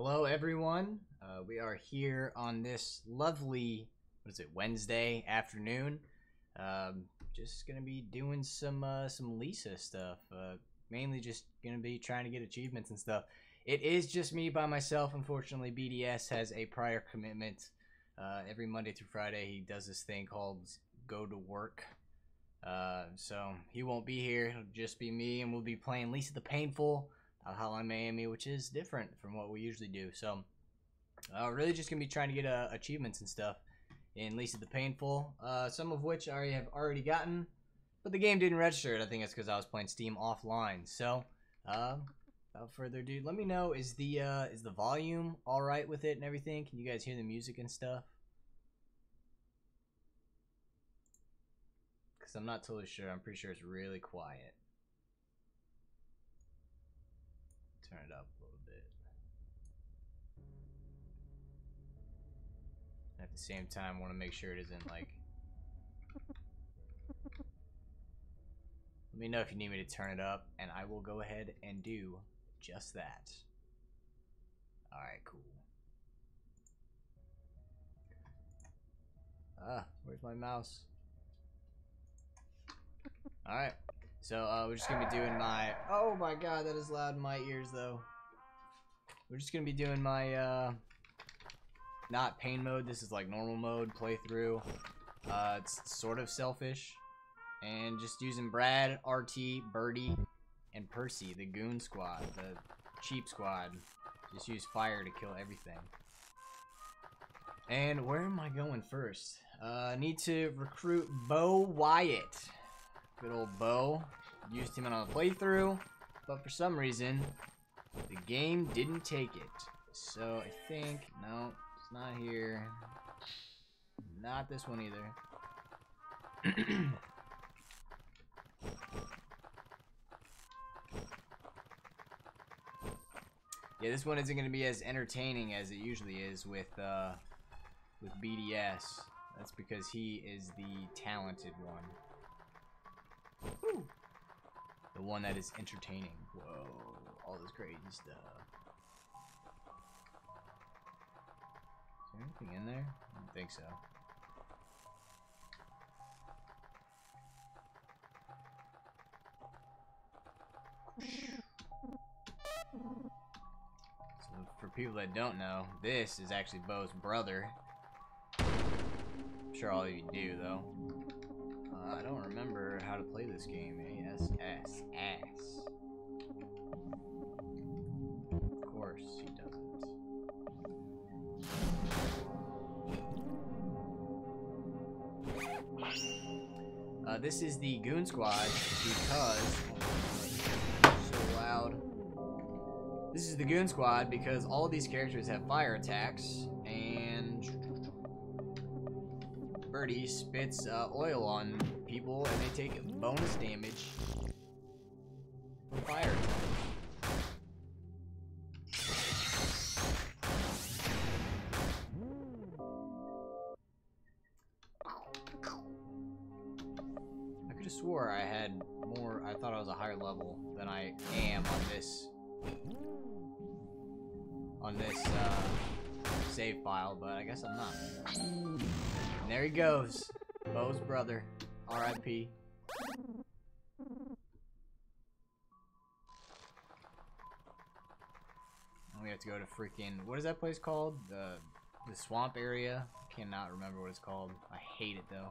Hello, everyone. We are here on this lovely, what is it, Wednesday afternoon. Just gonna be doing some Lisa stuff. Mainly just gonna be trying to get achievements and stuff. It is just me by myself, unfortunately. BDS has a prior commitment. Every Monday through Friday, he does this thing called Go to Work. So he won't be here. It'll just be me, and we'll be playing Lisa the Painful, Hotline Miami, which is different from what we usually do. So really just gonna be trying to get achievements and stuff in Lisa the Painful, some of which I have already gotten, but the game didn't register it. I think that's because I was playing Steam offline. So without further ado, let me know, is the volume all right with it and everything? Can you guys hear the music and stuff? Because I'm not totally sure. I'm pretty sure it's really quiet. Turn it up a little bit. At the same time, I want to make sure it isn't like... Let me know if you need me to turn it up, and I will go ahead and do just that. Alright, cool. Where's my mouse? Alright. So we're just gonna be doing my, oh my god, that is loud in my ears though. We're just gonna be doing my not pain mode, this is like normal mode playthrough. It's sort of selfish. And just using Brad, RT, Birdie, and Percy, the goon squad, the cheap squad. Just use fire to kill everything. And where am I going first? I need to recruit Bo Wyatt. Good old Bo. Used him on a playthrough, but for some reason, the game didn't take it. So I think, no, it's not here. Not this one either. Yeah, this one isn't going to be as entertaining as it usually is with BDS. That's because he is the talented one. Woo. The one that is entertaining. Whoa, all this crazy stuff. Is there anything in there? I don't think so. So for people that don't know, this is actually Bo's brother. I'm sure all of you do though. I don't remember how to play this game. ASSS. Of course he doesn't. This is the Goon Squad because so loud. This is the Goon Squad because all of these characters have fire attacks, and Birdie spits oil on people and they take bonus damage from fire. I could have swore I had more, I thought I was a higher level than I am on this save file, but I guess I'm not. And there he goes, Bo's brother, R.I.P. And we have to go to freaking, what is that place called? The swamp area? I cannot remember what it's called. I hate it though,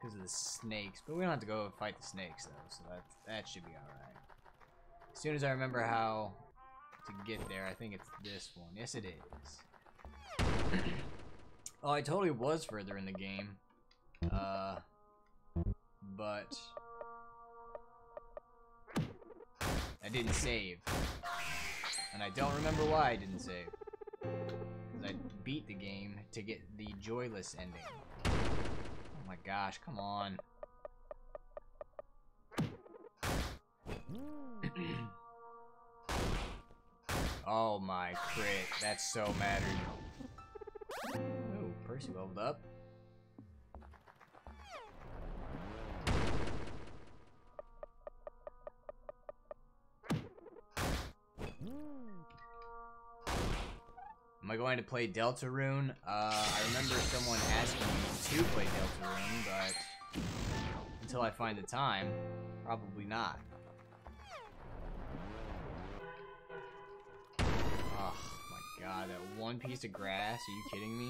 because of the snakes. But we don't have to go fight the snakes though, so that should be alright. As soon as I remember how to get there, I think it's this one. Yes, it is. Oh, I totally was further in the game, but I didn't save, and I don't remember why I didn't save, because I beat the game to get the joyless ending. Oh my gosh, come on. Oh my crit, that's so mattered. Percy leveled up. Am I going to play Deltarune? I remember someone asking me to play Deltarune, but until I find the time, probably not. Oh my god, that one piece of grass, are you kidding me?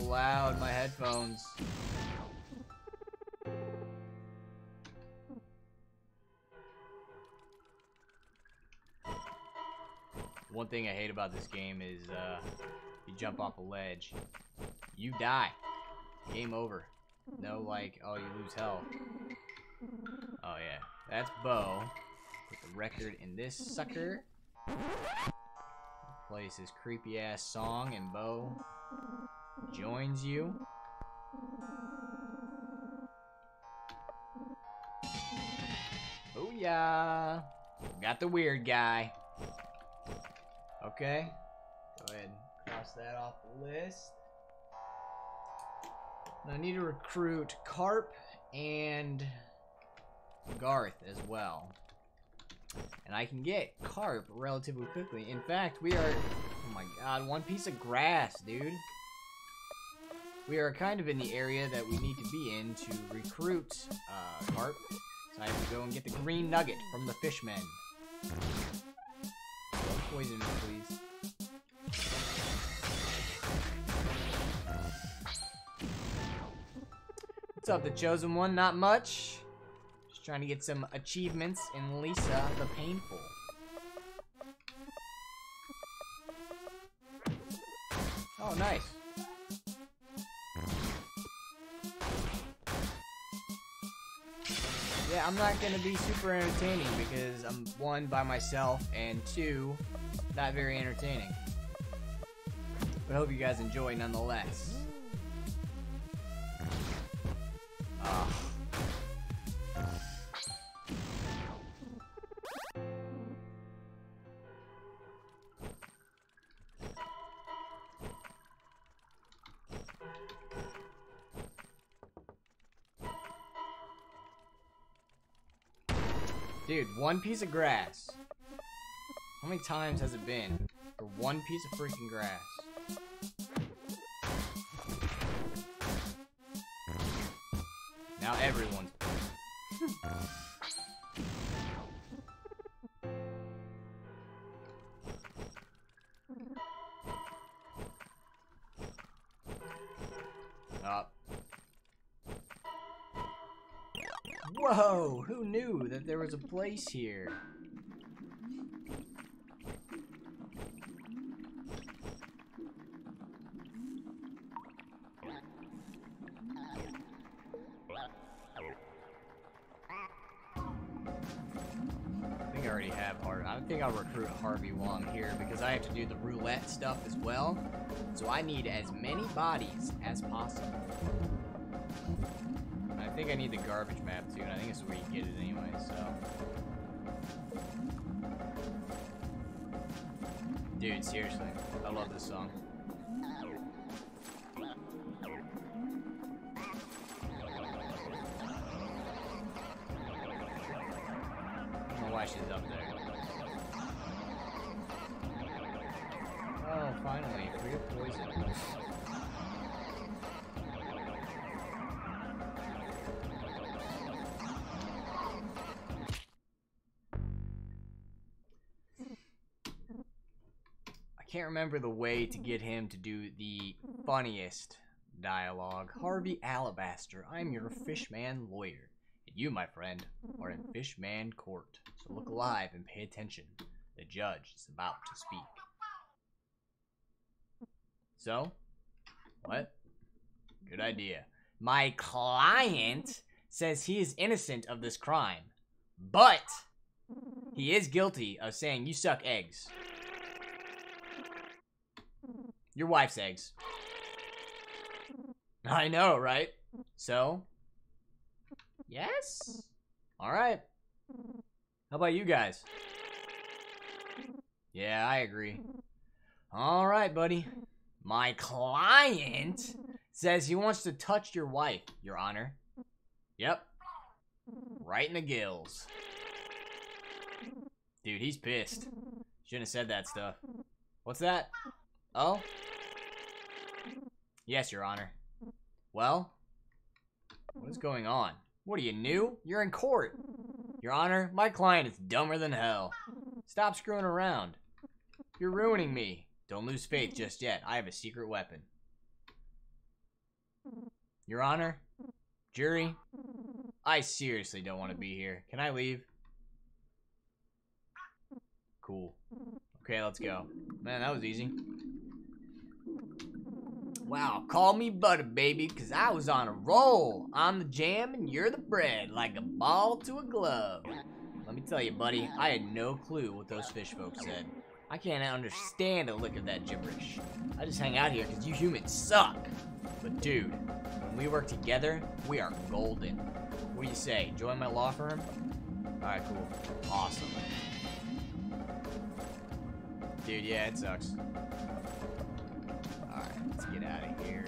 Loud, my headphones. One thing I hate about this game is you jump off a ledge, you die. Game over. No, like, oh, you lose health. Oh yeah, that's Bo. Put the record in this sucker. Plays his creepy ass song and Bo joins you. Booyah! Got the weird guy. Okay. Go ahead and cross that off the list. Now I need to recruit Carp and Garth as well. And I can get Carp relatively quickly. In fact, we are... Oh my god, one piece of grass, dude. We are kind of in the area that we need to be in to recruit Carp. So I have to go and get the green nugget from the fishmen. Don't poison me, please. What's up, the chosen one? Not much. Just trying to get some achievements in Lisa the Painful. Oh, nice. Yeah, I'm not gonna be super entertaining because I'm one, by myself, and two, not very entertaining. But I hope you guys enjoy nonetheless. Ugh. Dude, one piece of grass. How many times has it been for one piece of freaking grass? Now everyone's playing. Whoa, who knew that there was a place here? I think I already have Harvey. I think I'll recruit Harvey Wong here because I have to do the roulette stuff as well. So I need as many bodies as possible. I think I need the garbage map too, and I think it's where you get it anyway, so. Dude, seriously, I love this song. I don't know why she's up there. Oh, finally, free of poison. Can't remember the way to get him to do the funniest dialogue. Harvey Alabaster, I'm your fishman lawyer. And you, my friend, are in fishman court. So look alive and pay attention. The judge is about to speak. So? What? Good idea. My client says he is innocent of this crime, but he is guilty of saying you suck eggs. Your wife's eggs. I know, right? So? Yes? Alright. How about you guys? Yeah, I agree. Alright, buddy. My client Says he wants to touch your wife, Your Honor. Yep. Right in the gills. Dude, he's pissed. Shouldn't have said that stuff. What's that? Oh? Yes, Your Honor. Well? What is going on? What are you, new? You're in court. Your Honor, my client is dumber than hell. Stop screwing around. You're ruining me. Don't lose faith just yet. I have a secret weapon. Your Honor? Jury? I seriously don't want to be here. Can I leave? Cool. Okay, let's go. Man, that was easy. Wow, call me butter, baby, because I was on a roll. I'm the jam and you're the bread, like a ball to a glove. Let me tell you, buddy, I had no clue what those fish folks said. I can't understand a lick of that gibberish. I just hang out here because you humans suck. But dude, when we work together, we are golden. What do you say, join my law firm? Alright, cool. Awesome. Dude, yeah, it sucks. Alright, let's get out of here.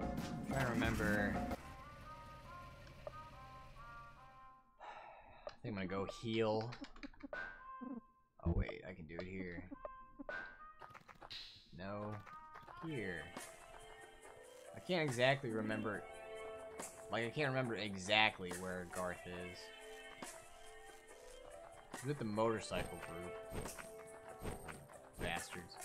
I'm trying to remember. I think I'm gonna go heal. Oh wait, I can do it here. No, here. I can't exactly remember. Like, I can't remember exactly where Garth is. He's with the motorcycle group. Bastards.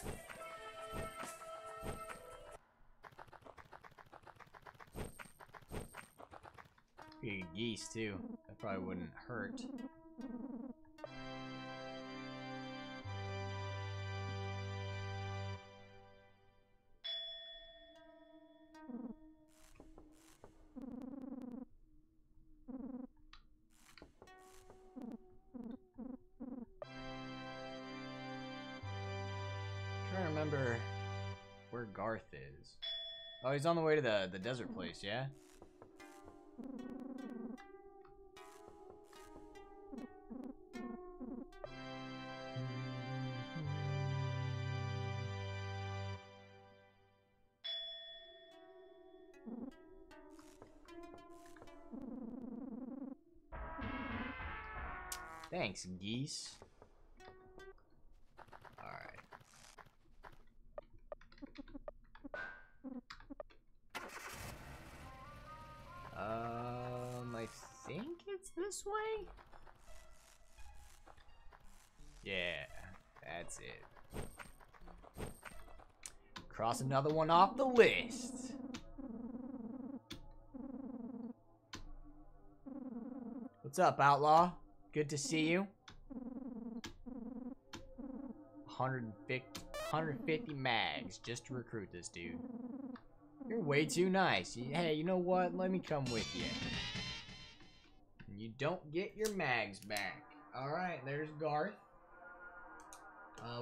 Big geese too. That probably wouldn't hurt. Garth is. Oh, he's on the way to the desert place, yeah? Thanks, geese. This way? Yeah, that's it. Cross another one off the list. What's up, outlaw? Good to see you. 150 mags just to recruit this dude. You're way too nice. Hey, you know what? Let me come with you. You don't get your mags back. Alright, there's Garth.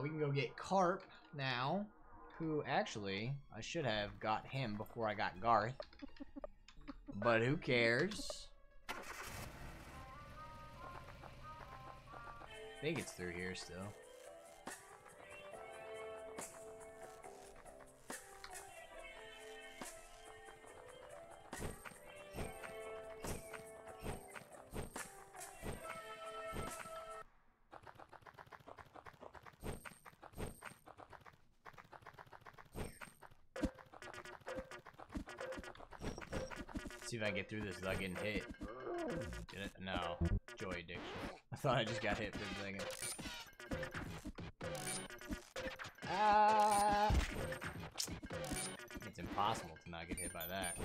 We can go get Carp now. Who, actually, I should have got him before I got Garth. But who cares? I think it's through here still. See if I can get through this without getting hit. Did it? No. Joy addiction. I thought I just got hit for a second. Ah! It's impossible to not get hit by that.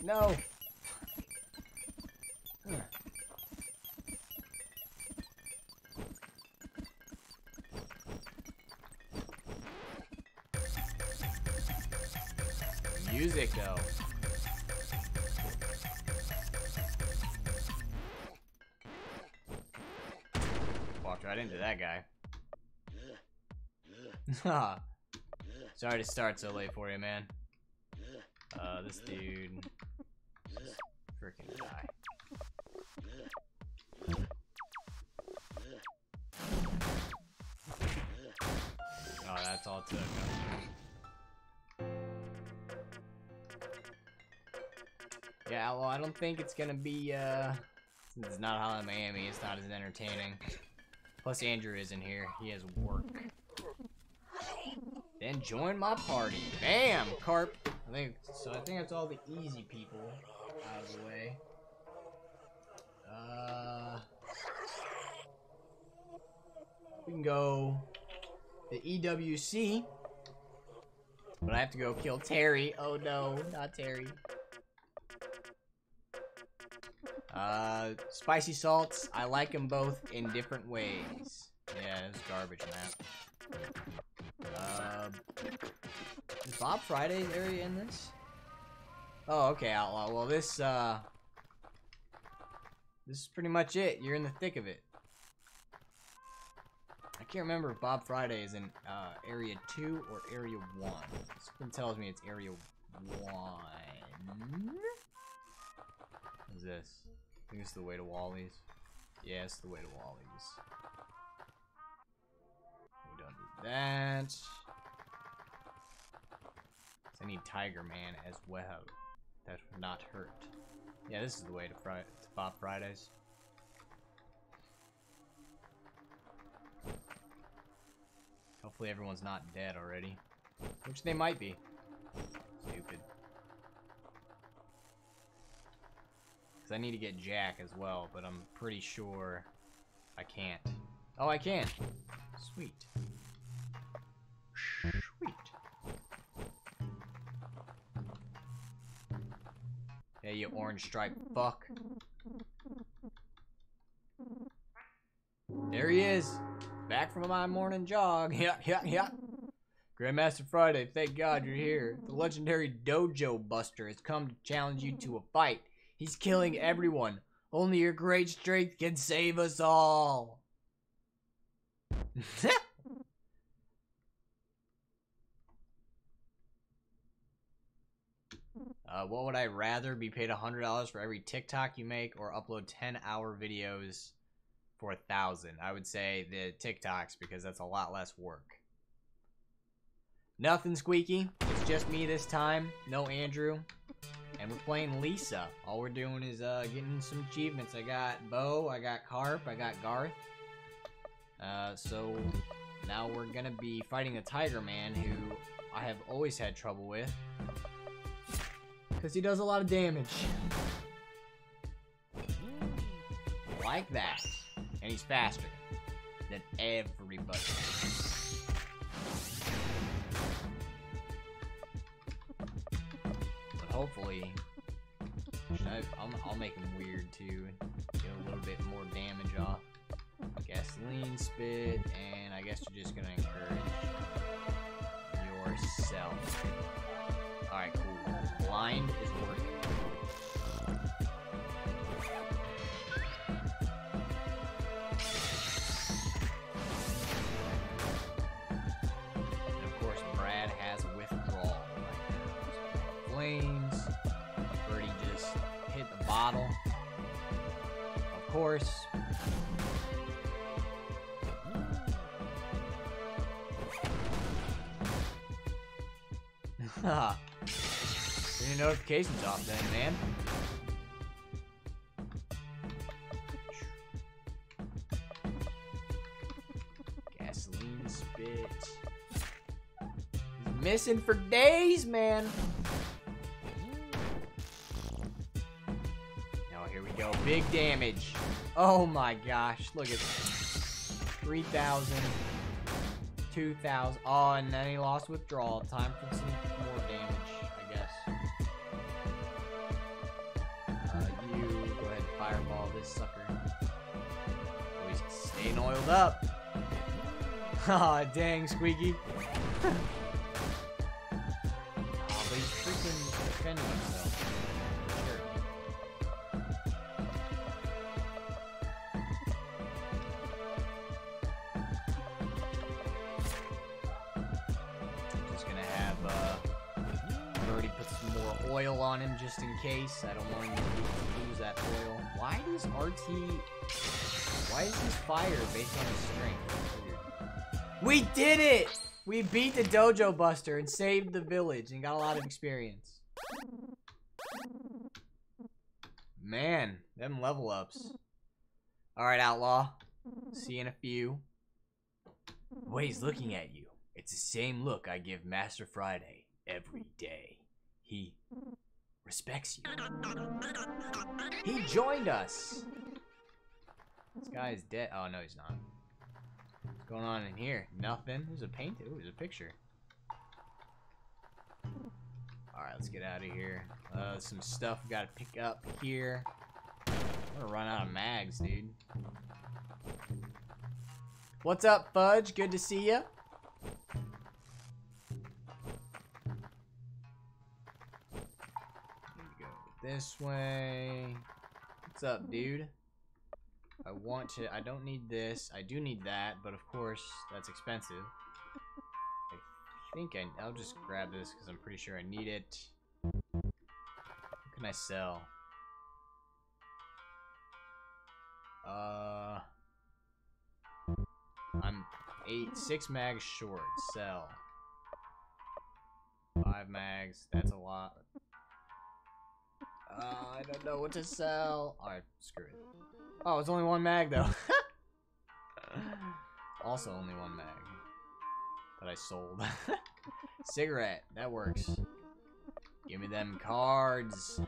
No! Music though. Walked right into that guy. Sorry to start so late for you, man. This dude. Freaking guy. Oh, that's that's all it took. Yeah, well, I don't think it's gonna be, since it's not Hotline Miami, it's not as entertaining. Plus, Andrew isn't here. He has work. Then join my party. Bam! Carp. I think, so I think that's all the easy people out of the way. We can go the EWC. But I have to go kill Terry. Oh no, not Terry. Spicy salts. I like them both in different ways. Yeah, it's garbage map. Is Bob Friday's area in this? Oh, okay, Outlaw. Well, this is pretty much it. You're in the thick of it. I can't remember if Bob Friday is in Area 2 or Area 1. Something tells me it's Area 1. What is this? I think it's the way to Wally's. Yeah, it's the way to Wally's. We don't need that. I need Tiger Man as well. That would not hurt. Yeah, this is the way to Bob Fridays. Hopefully everyone's not dead already. Which they might be. Stupid. Because I need to get Jack as well, but I'm pretty sure I can't. Oh, I can! Sweet. Sweet. Yeah, you orange stripe fuck. There he is! Back from my morning jog. Yeah, yeah, yeah. Grandmaster Friday, thank God you're here. The legendary Dojo Buster has come to challenge you to a fight. He's killing everyone. Only your great strength can save us all. What would I rather be paid $100 for every TikTok you make or upload 10-hour videos? For 1,000, I would say the TikToks because that's a lot less work. Nothing squeaky. It's just me this time. No Andrew, and we're playing Lisa. All we're doing is getting some achievements. I got Bo, I got Carp, I got Garth. So now we're gonna be fighting the Tiger Man, who I have always had trouble with because he does a lot of damage. Like that. And he's faster than everybody. But hopefully, I'll make him weird too. Get a little bit more damage off. Gasoline spit, and I guess you're just gonna encourage yourself. Alright, cool. Blind is working. Of course. Haha. Turn your notifications off then, man. Gasoline spit. He's missing for days, man. Now here we go. Big damage. Oh my gosh, look at this. 3,000, 2,000. Oh, and then he lost withdrawal. Time for some more damage, I guess. You go ahead and fireball this sucker. Oh, he's staying oiled up. Aw, dang, Squeaky. Oh, but he's freaking defending himself. Oil on him just in case. I don't want him to lose that oil. Why does RT... Why is his fire based on his strength? We did it! We beat the dojo buster and saved the village and got a lot of experience. Man, them level ups. Alright, Outlaw. See you in a few. Way's looking at you. It's the same look I give Master Friday every day. He respects you. He joined us. This guy is dead. Oh, no, he's not. What's going on in here? Nothing. There's a painting. Ooh, there's a picture. Alright, let's get out of here. Some stuff we gotta pick up here. I'm gonna run out of mags, dude. What's up, Fudge? Good to see ya. Need to go this way. What's up, dude? I want to. I don't need this. I do need that, but of course, that's expensive. I think I'll just grab this because I'm pretty sure I need it. What can I sell? I'm six mags short. Sell. 5 mags. That's a lot. I don't know what to sell. Alright, screw it. Oh, it's only 1 mag though. Also only 1 mag that I sold. Cigarette, that works. Give me them cards.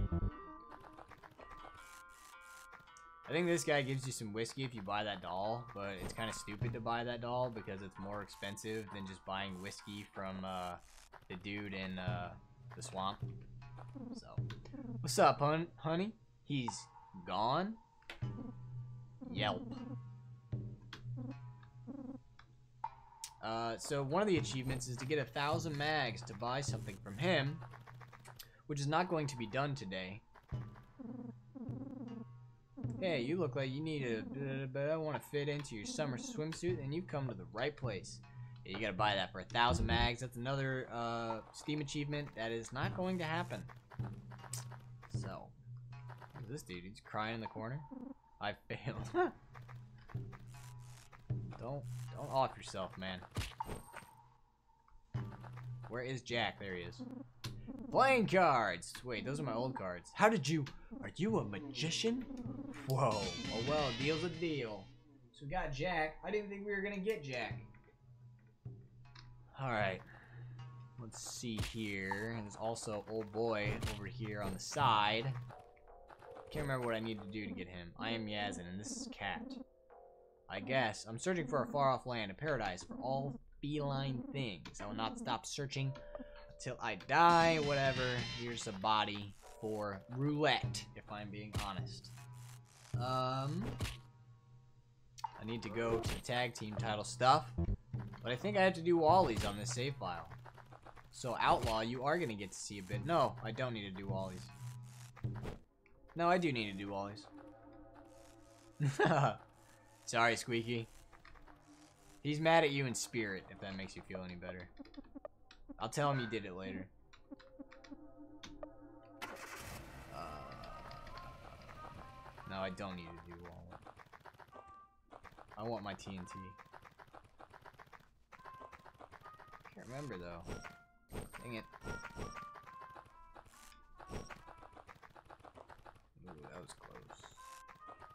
I think this guy gives you some whiskey if you buy that doll, but it's kind of stupid to buy that doll because it's more expensive than just buying whiskey from the dude in the swamp. So, what's up, honey? He's gone? Yelp. So one of the achievements is to get 1,000 mags to buy something from him, which is not going to be done today. Hey, you look like you need a... but I want to fit into your summer swimsuit, and you've come to the right place. Yeah, you gotta buy that for 1,000 mags. That's another Steam achievement that is not going to happen. So, look at this dude. He's crying in the corner. I failed. Don't off yourself, man. Where is Jack? There he is. Playing cards! Wait, those are my old cards. How did you... Are you a magician? Whoa. Oh well, deal's a deal. So we got Jack. I didn't think we were gonna get Jack. Alright. Let's see here. And there's also old boy over here on the side. Can't remember what I need to do to get him. I am Yazin, and this is Cat. I guess. I'm searching for a far-off land, a paradise for all feline things. I will not stop searching until I die, whatever. Here's a body for roulette, if I'm being honest. I need to go to the tag team title stuff. But I think I have to do ollies on this save file. So, Outlaw, you are going to get to see a bit. No, I don't need to do ollies. No, I do need to do ollies. Sorry, Squeaky. He's mad at you in spirit, if that makes you feel any better. I'll tell him you did it later. No, I don't need to do all. I want my TNT. Can't remember, though. Dang it. Ooh, that was close.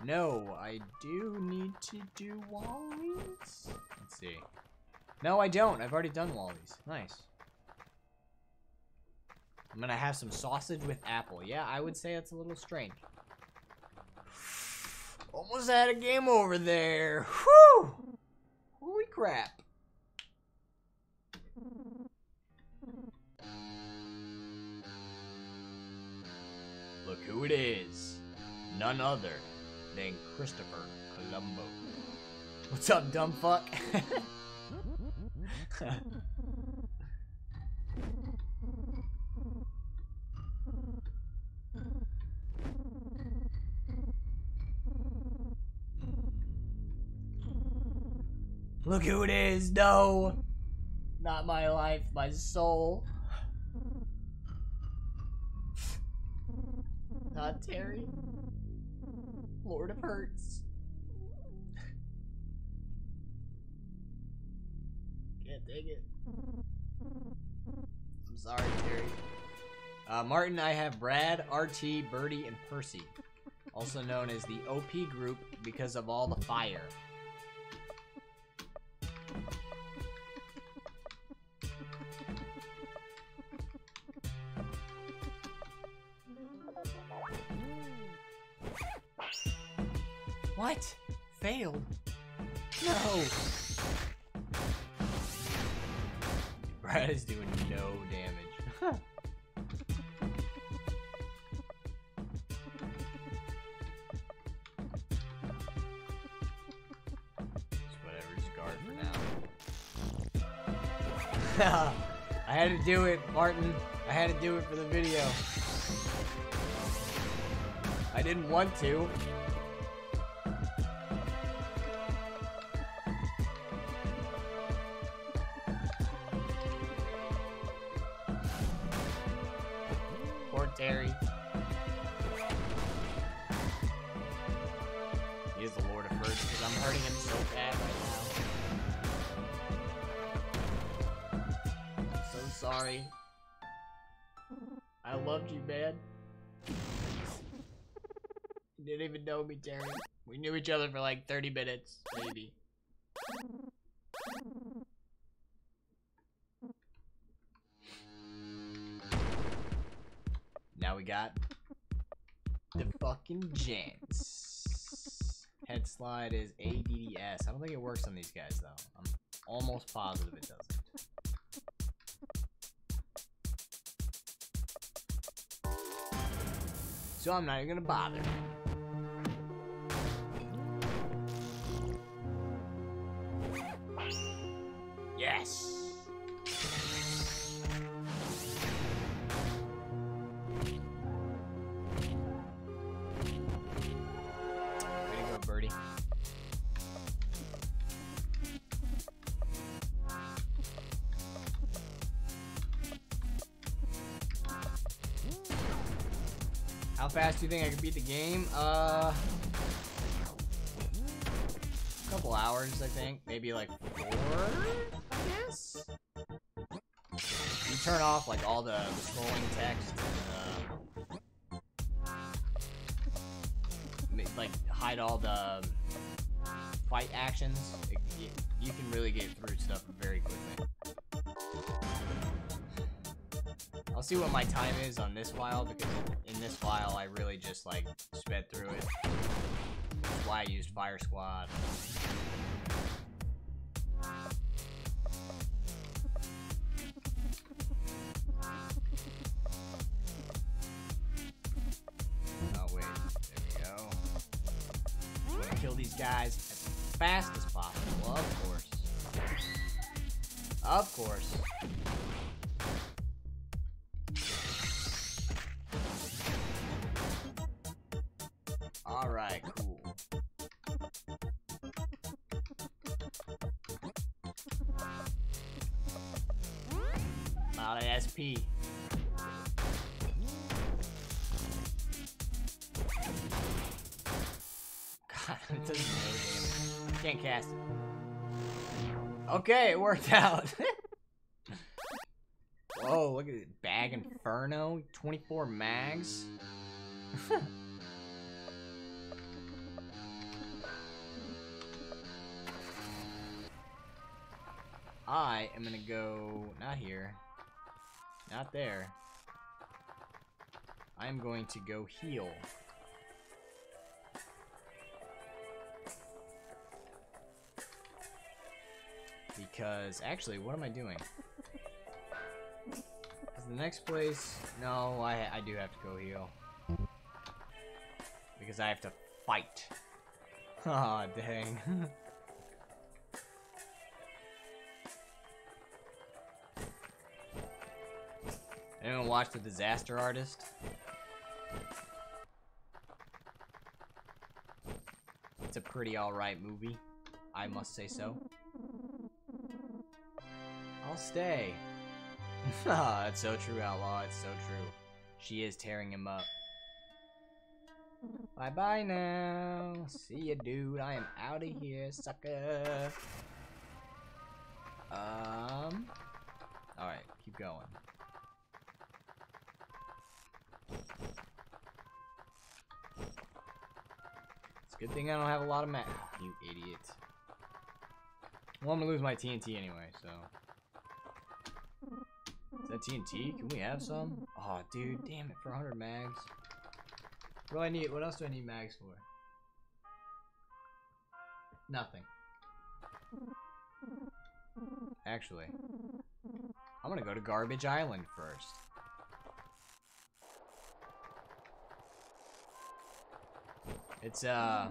No, I do need to do wallies. Let's see. No, I don't. I've already done wallies. Nice. I'm gonna have some sausage with apple. Yeah, I would say that's a little strange. Almost had a game over there. Whew! Holy crap. Look who it is. None other than Christopher Colombo. What's up, dumb fuck? Look who it is. No, not my life, my soul. Not Terry. Lord of Hurts. Can't take it. I'm sorry, Terry. Martin, I have Brad, RT, Birdie, and Percy, also known as the OP group because of all the fire. What? Failed? No! Brad is doing no damage. I had to do it, Martin. I had to do it for the video. I didn't want to. Poor Terry. He is the Lord of Birds because I'm hurting him so bad right now. Sorry. I loved you, man. You didn't even know me, Terry. We knew each other for like 30 minutes, maybe. Now we got the fucking Jans. Head slide is ADDS. I don't think it works on these guys, though. I'm almost positive it doesn't. So I'm not even gonna bother. Yes! Way to go, Birdie. How fast do you think I could beat the game? A couple hours, I think. Maybe like 4, I guess? You turn off like all the scrolling text and like hide all the fight actions. You can really get through stuff very quickly. I'll see what my time is on this file, because in this file I really just like sped through it. That's why I used Fire Squad. Oh wait, there we go. Just wanna kill these guys as fast as possible, of course. Of course. Alright, cool. Not an SP. God, it doesn't do damage. Can't cast it. Okay, it worked out. Whoa, look at this. Bag Inferno, 24 mags. I am gonna go, not here, not there. I'm going to go heal. Because, actually, what am I doing? Is the next place, no, I do have to go heal. Because I have to fight. Aw, oh, dang. Anyone watch The Disaster Artist? It's a pretty alright movie. I must say so. I'll stay. It's so true, Outlaw. It's so true. She is tearing him up. Bye-bye now. See ya, dude. I am out of here, sucker. Alright, keep going. It's a good thing I don't have a lot of map. You idiot. Well, I'm gonna lose my TNT anyway, so. Is that TNT? Can we have some? Aw, oh, dude, damn it, for 100 mags. What do I need? What else do I need mags for? Nothing. Actually, I'm gonna go to Garbage Island first. It's The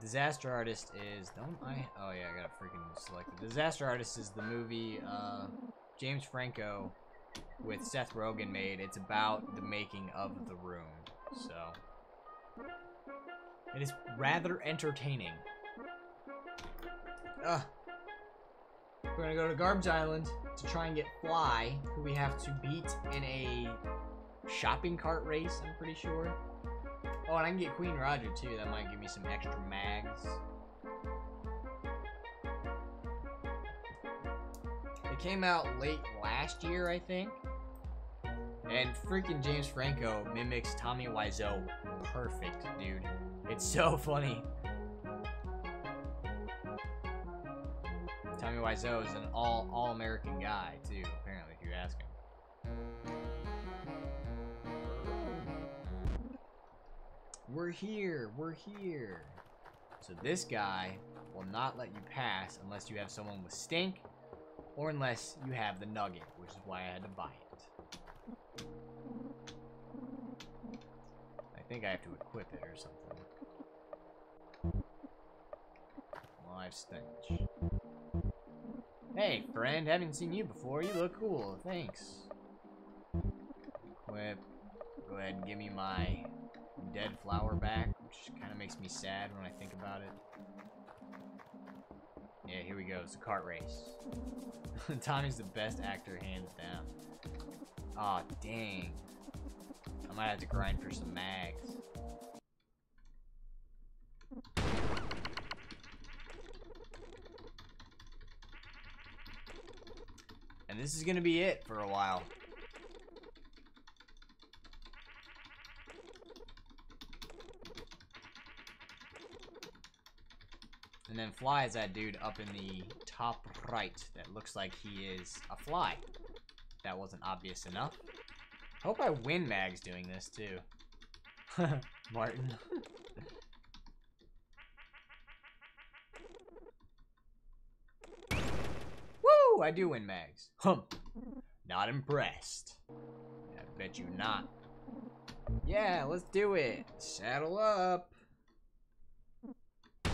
Disaster Artist is oh yeah, I gotta freaking select it. The Disaster Artist is the movie James Franco with Seth Rogen made. It's about the making of The Room, so it is rather entertaining. Ugh. We're gonna go to Garbage Island to try and get Fly, who we have to beat in a shopping cart race, I'm pretty sure. Oh, and I can get Queen Roger too, that might give me some extra mags. It came out late last year, I think. And freaking James Franco mimics Tommy Wiseau perfect, dude. It's so funny. Tommy Wiseau is an all-American guy, too, apparently, if you ask him. We're here! We're here! So this guy will not let you pass unless you have someone with stink, or unless you have the nugget, which is why I had to buy it. I think I have to equip it or something. Live stench. Hey, friend, haven't seen you before. You look cool. Thanks. Equip. Go ahead and give me my dead flower back, which kind of makes me sad when I think about it. Yeah, here we go. It's a cart race. Tommy's the best actor, hands down. Aw, oh, dang. I might have to grind for some mags. And this is gonna be it for a while. And then Fly is that dude up in the top right that looks like he is a fly. That wasn't obvious enough. Hope I win mags doing this too. Martin. I do win mags. Hump. Not impressed. I bet you not. Yeah, let's do it. Saddle up. I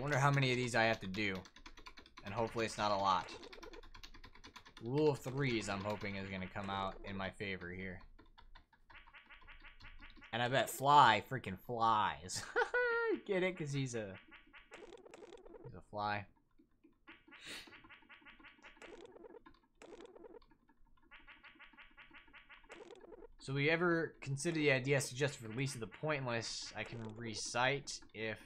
wonder how many of these I have to do. And hopefully it's not a lot. Rule of threes, I'm hoping, is gonna come out in my favor here. And I bet Fly freaking flies. Get it? Because he's a fly. So we ever consider the idea suggested for Lisa the Pointless, I can recite if,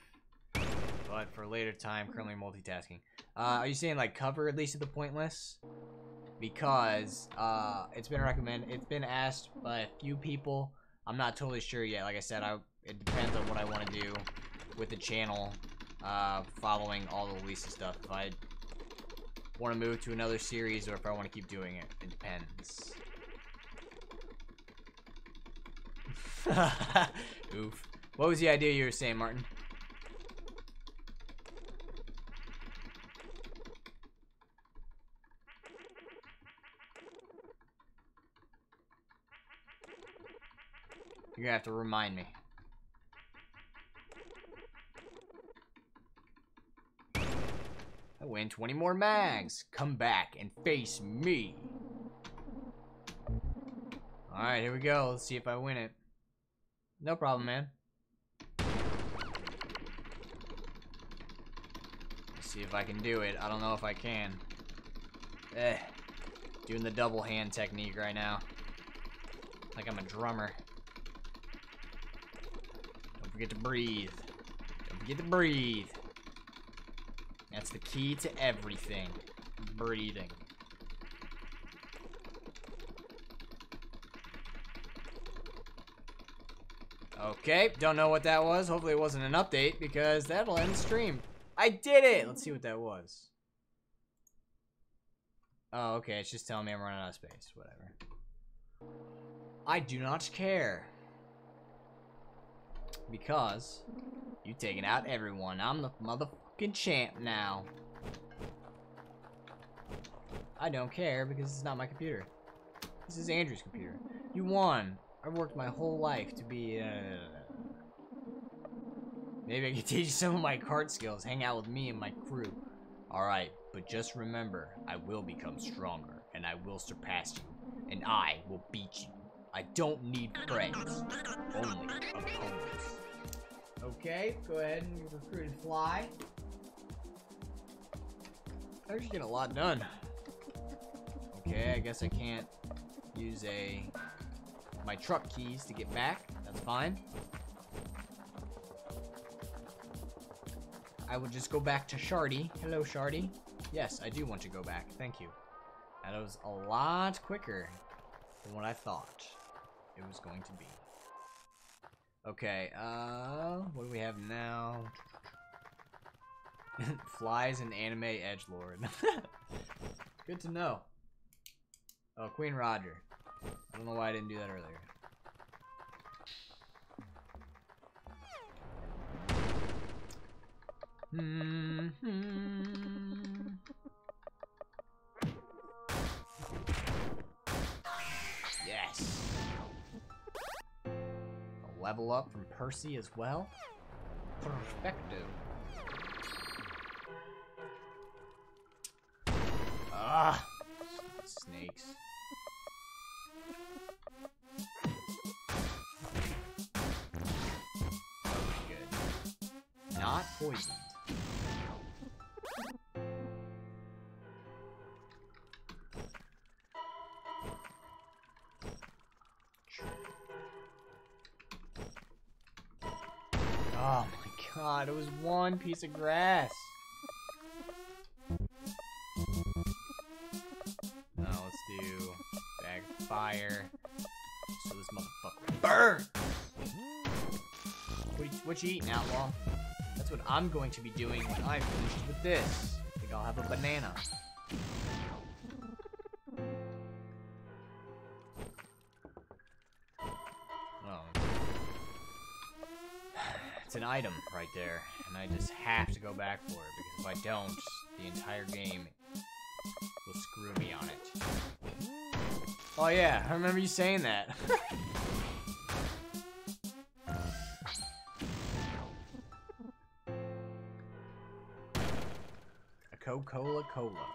but for later time, currently multitasking. Are you saying like cover Lisa the Pointless? Because it's been recommended, it's been asked by a few people. I'm not totally sure yet. Like I said, it depends on what I want to do with the channel, following all the Lisa stuff. If I want to move to another series or if I want to keep doing it, it depends. Oof. What was the idea you were saying, Martin? You're gonna have to remind me. I win 20 more mags. Come back and face me. Alright, here we go. Let's see if I win it. No problem, man. Let's see if I can do it. I don't know if I can. Doing the double hand technique right now. Like I'm a drummer. Forget to breathe. Forget to breathe. That's the key to everything. Breathing. Okay, don't know what that was. Hopefully it wasn't an update, because that'll end the stream. I did it! Let's see what that was. Oh, okay, it's just telling me I'm running out of space. Whatever. I do not care. Because you taking out everyone. I'm the motherfucking champ now. I don't care, because it's not my computer. This is Andrew's computer. You won. I've worked my whole life to be, Maybe I can teach you some of my card skills. Hang out with me and my crew. Alright, but just remember, I will become stronger, and I will surpass you, and I will beat you. I don't need friends, only opponents. Okay, go ahead and recruit and fly. I'm actually getting a lot done. Okay, I guess I can't use my truck keys to get back. That's fine. I will just go back to Shardy. Hello, Shardy. Yes, I do want to go back. Thank you. That was a lot quicker than what I thought it was going to be. Okay, what do we have now? Flies and anime edgelord. Good to know. Oh, Queen Roger. I don't know why I didn't do that earlier. Yes. A level up from Percy as well. Perfecto. Ah, snakes. Good. Not poisoned. Oh my god, it was one piece of grass. Now let's do bag of fire. So this motherfucker burns. What you eating, Outlaw? That's what I'm going to be doing when I'm finished with this. I think I'll have a banana. An item right there, and I just have to go back for it, because if I don't, the entire game will screw me on it. Oh yeah, I remember you saying that. A Coca-Cola.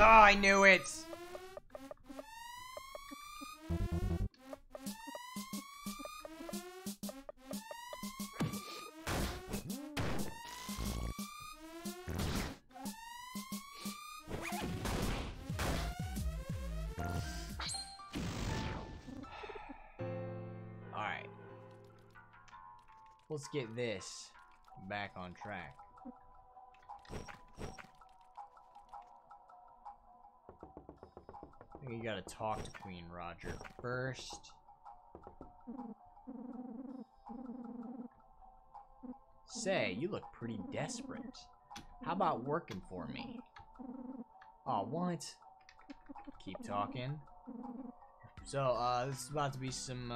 Oh, I knew it! Alright. Let's get this back on track. You gotta talk to Queen Roger first. Say, you look pretty desperate. How about working for me? Aw, what? Keep talking. So, this is about to be some,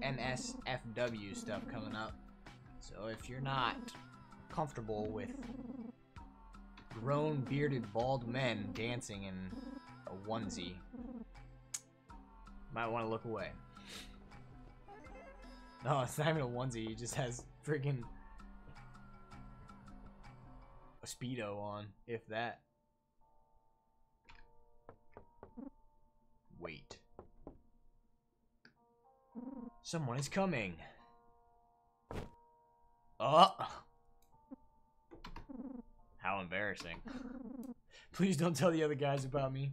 NSFW stuff coming up. So if you're not comfortable with grown, bearded, bald men dancing and a onesie, might want to look away. No, it's not even a onesie. He just has freaking a Speedo on, if that. Wait. Someone is coming. Oh! How embarrassing. Please don't tell the other guys about me.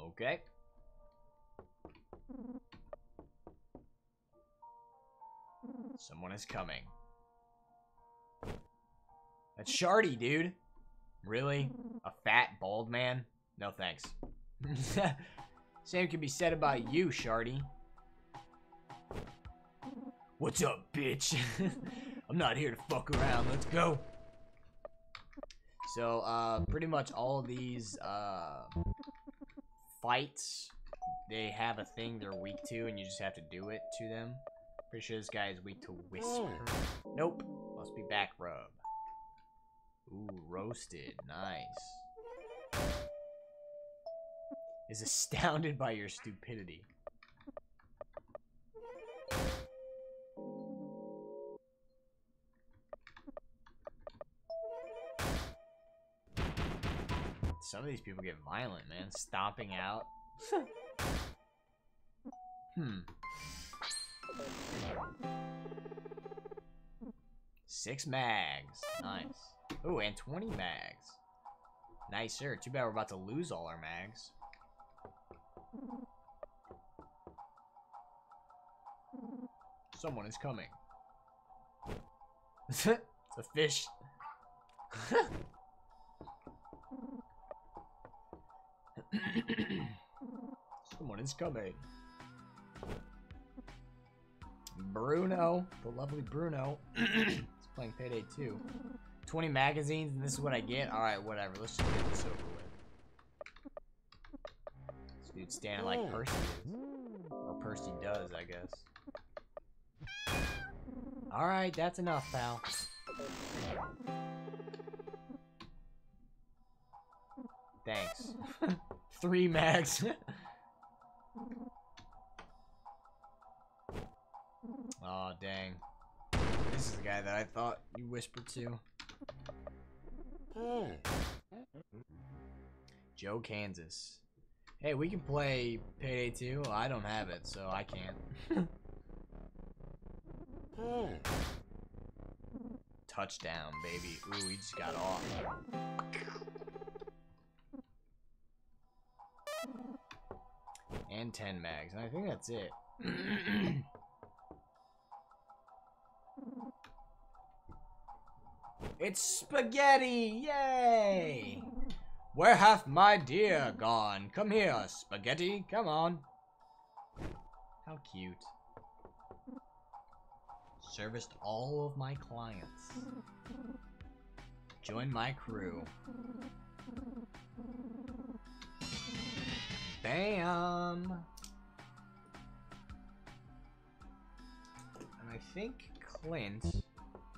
Okay. Someone is coming. That's Shardy, dude. Really? A fat, bald man? No thanks. Same can be said about you, Shardy. What's up, bitch? I'm not here to fuck around. Let's go. So, pretty much all of these, fights, they have a thing they're weak to, and you just have to do it to them. Pretty sure this guy is weak to whisper. Nope. Must be back rub. Ooh, roasted. Nice. Is astounded by your stupidity. Some of these people get violent, man. Stomping out. Hmm. 6 mags. Nice. Ooh, and 20 mags. Nicer. Too bad we're about to lose all our mags. Someone is coming. It's a fish. Someone is coming. Bruno, the lovely Bruno, is playing Payday 2. 20 magazines, and this is what I get? Alright, whatever. Let's just get this over with. This dude's standing like Percy is. Or Percy does, I guess. Alright, that's enough, pal. Thanks. 3 mags. Aw, oh, dang. This is the guy that I thought you whispered to. Oh. Joe, Kansas. Hey, we can play Payday 2. I don't have it, so I can't. Oh. Touchdown, baby. Ooh, he just got off. And 10 mags, and I think that's it. It's spaghetti! Yay! Where hath my dear gone? Come here, spaghetti! Come on! How cute. Serviced all of my clients. Join my crew. Bam! And I think Clint... we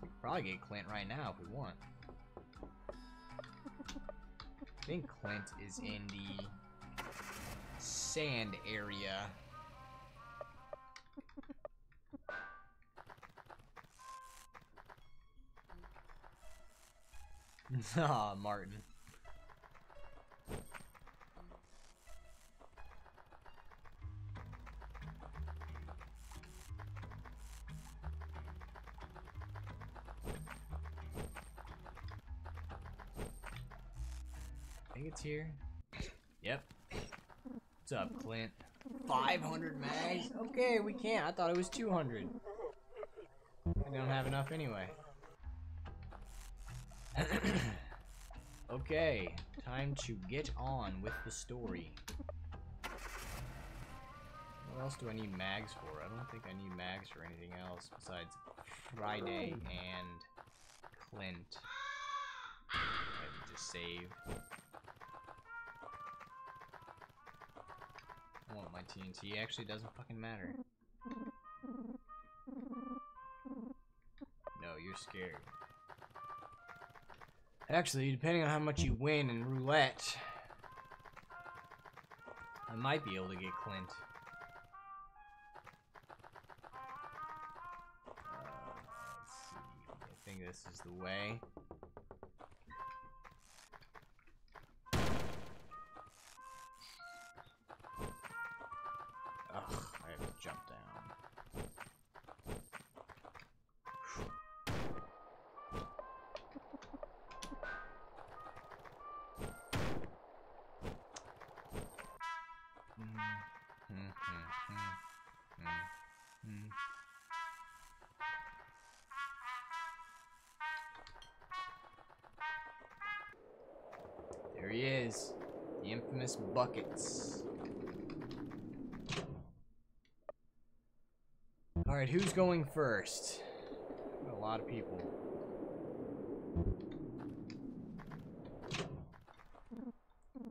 could probably get Clint right now if we want. I think Clint is in the sand area. Aw, Martin. I think it's here. Yep. What's up, Clint? 500 mags? Okay, we can't. I thought it was 200. I don't have enough anyway. Okay, time to get on with the story. What else do I need mags for? I don't think I need mags for anything else besides Friday and Clint. I can just save. I want my TNT. Actually, doesn't fucking matter. No, you're scared. Actually, depending on how much you win in roulette, I might be able to get Clint. Let's see. I think this is the way. is the infamous buckets. All right, who's going first? A lot of people.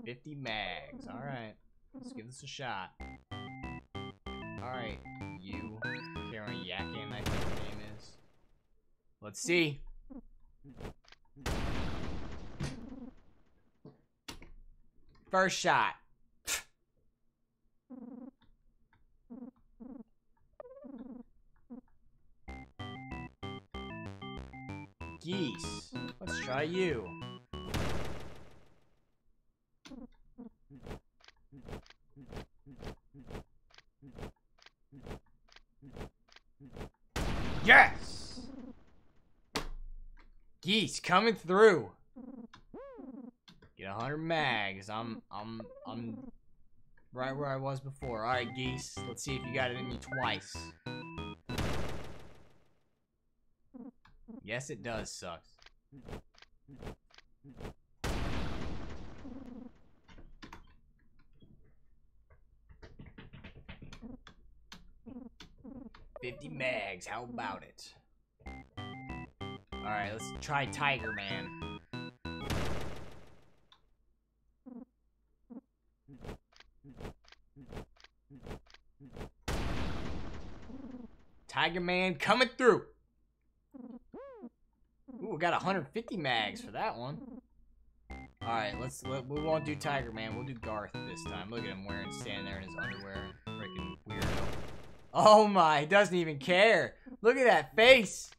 $50 mags. All right, let's give this a shot. All right, you, Karen Yakin, I think her name is. Let's see. First shot. Geese. Let's try you. Yes! Geese coming through. Get 100 mags. I'm right where I was before. All right, Geese. Let's see if you got it in you twice. Yes, it does suck. $50 mags. How about it? All right, let's try Tiger Man. Tiger Man coming through. Ooh, we got 150 mags for that one. All right, we won't do Tiger Man. We'll do Garth this time. Look at him standing there in his underwear. Freaking weirdo. Oh my, he doesn't even care. Look at that face.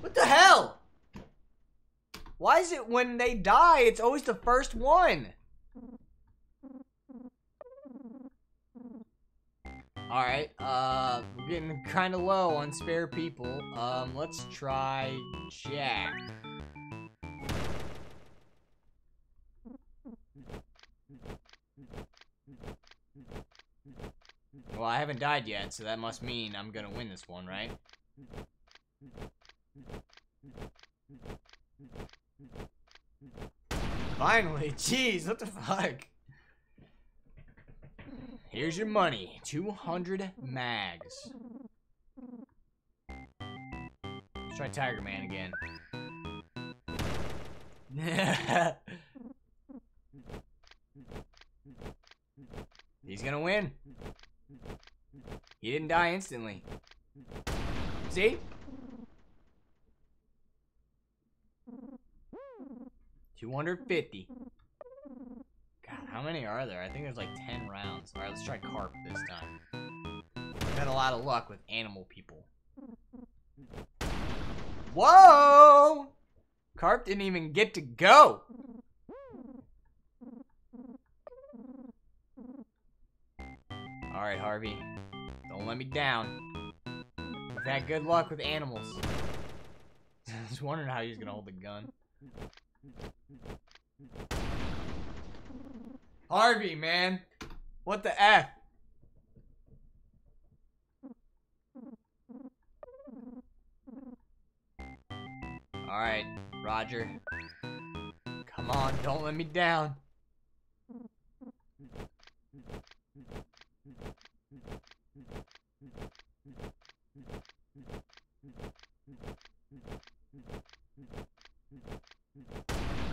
What the hell? Why is it when they die, it's always the first one? Alright, we're getting kind of low on spare people. Let's try Jack. Well, I haven't died yet, so that must mean I'm gonna win this one, right? Finally! Jeez, what the fuck? Here's your money, 200 mags. Let's try Tiger Man again. He's gonna win. He didn't die instantly. See? 250. How many are there? I think there's like 10 rounds. Alright, let's try carp this time. We've had a lot of luck with animal people. Whoa! Carp didn't even get to go! Alright, Harvey. Don't let me down. We've had good luck with animals. I was wondering how he was gonna hold the gun. Harvey, man. What the F? Alright, Roger. Come on, don't let me down.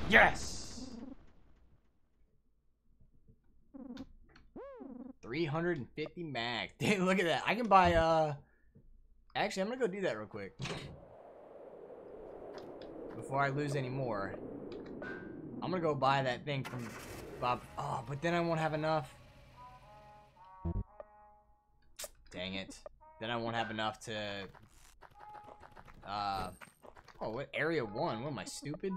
Yes! 350 max. Dude, look at that. I can buy, actually, I'm gonna go do that real quick. Before I lose any more. I'm gonna go buy that thing from Bob. Oh, but then I won't have enough. Dang it. Then I won't have enough to, oh, what? Area 1? What am I, stupid?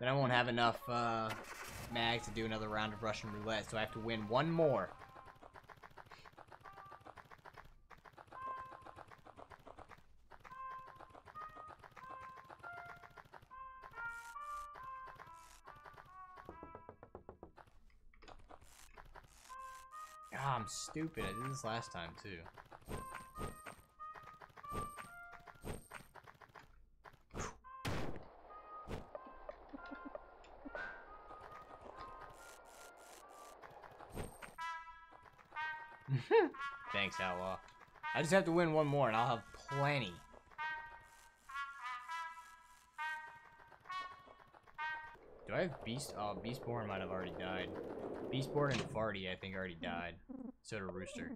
Then I won't have enough, mags to do another round of Russian roulette. So I have to win one more. I'm stupid. I did this last time, too. Thanks, Outlaw. I just have to win one more and I'll have plenty. Do I have Beast? Oh, Beastborn might have already died. Beastborn and Farty, I think, already died. So did Rooster.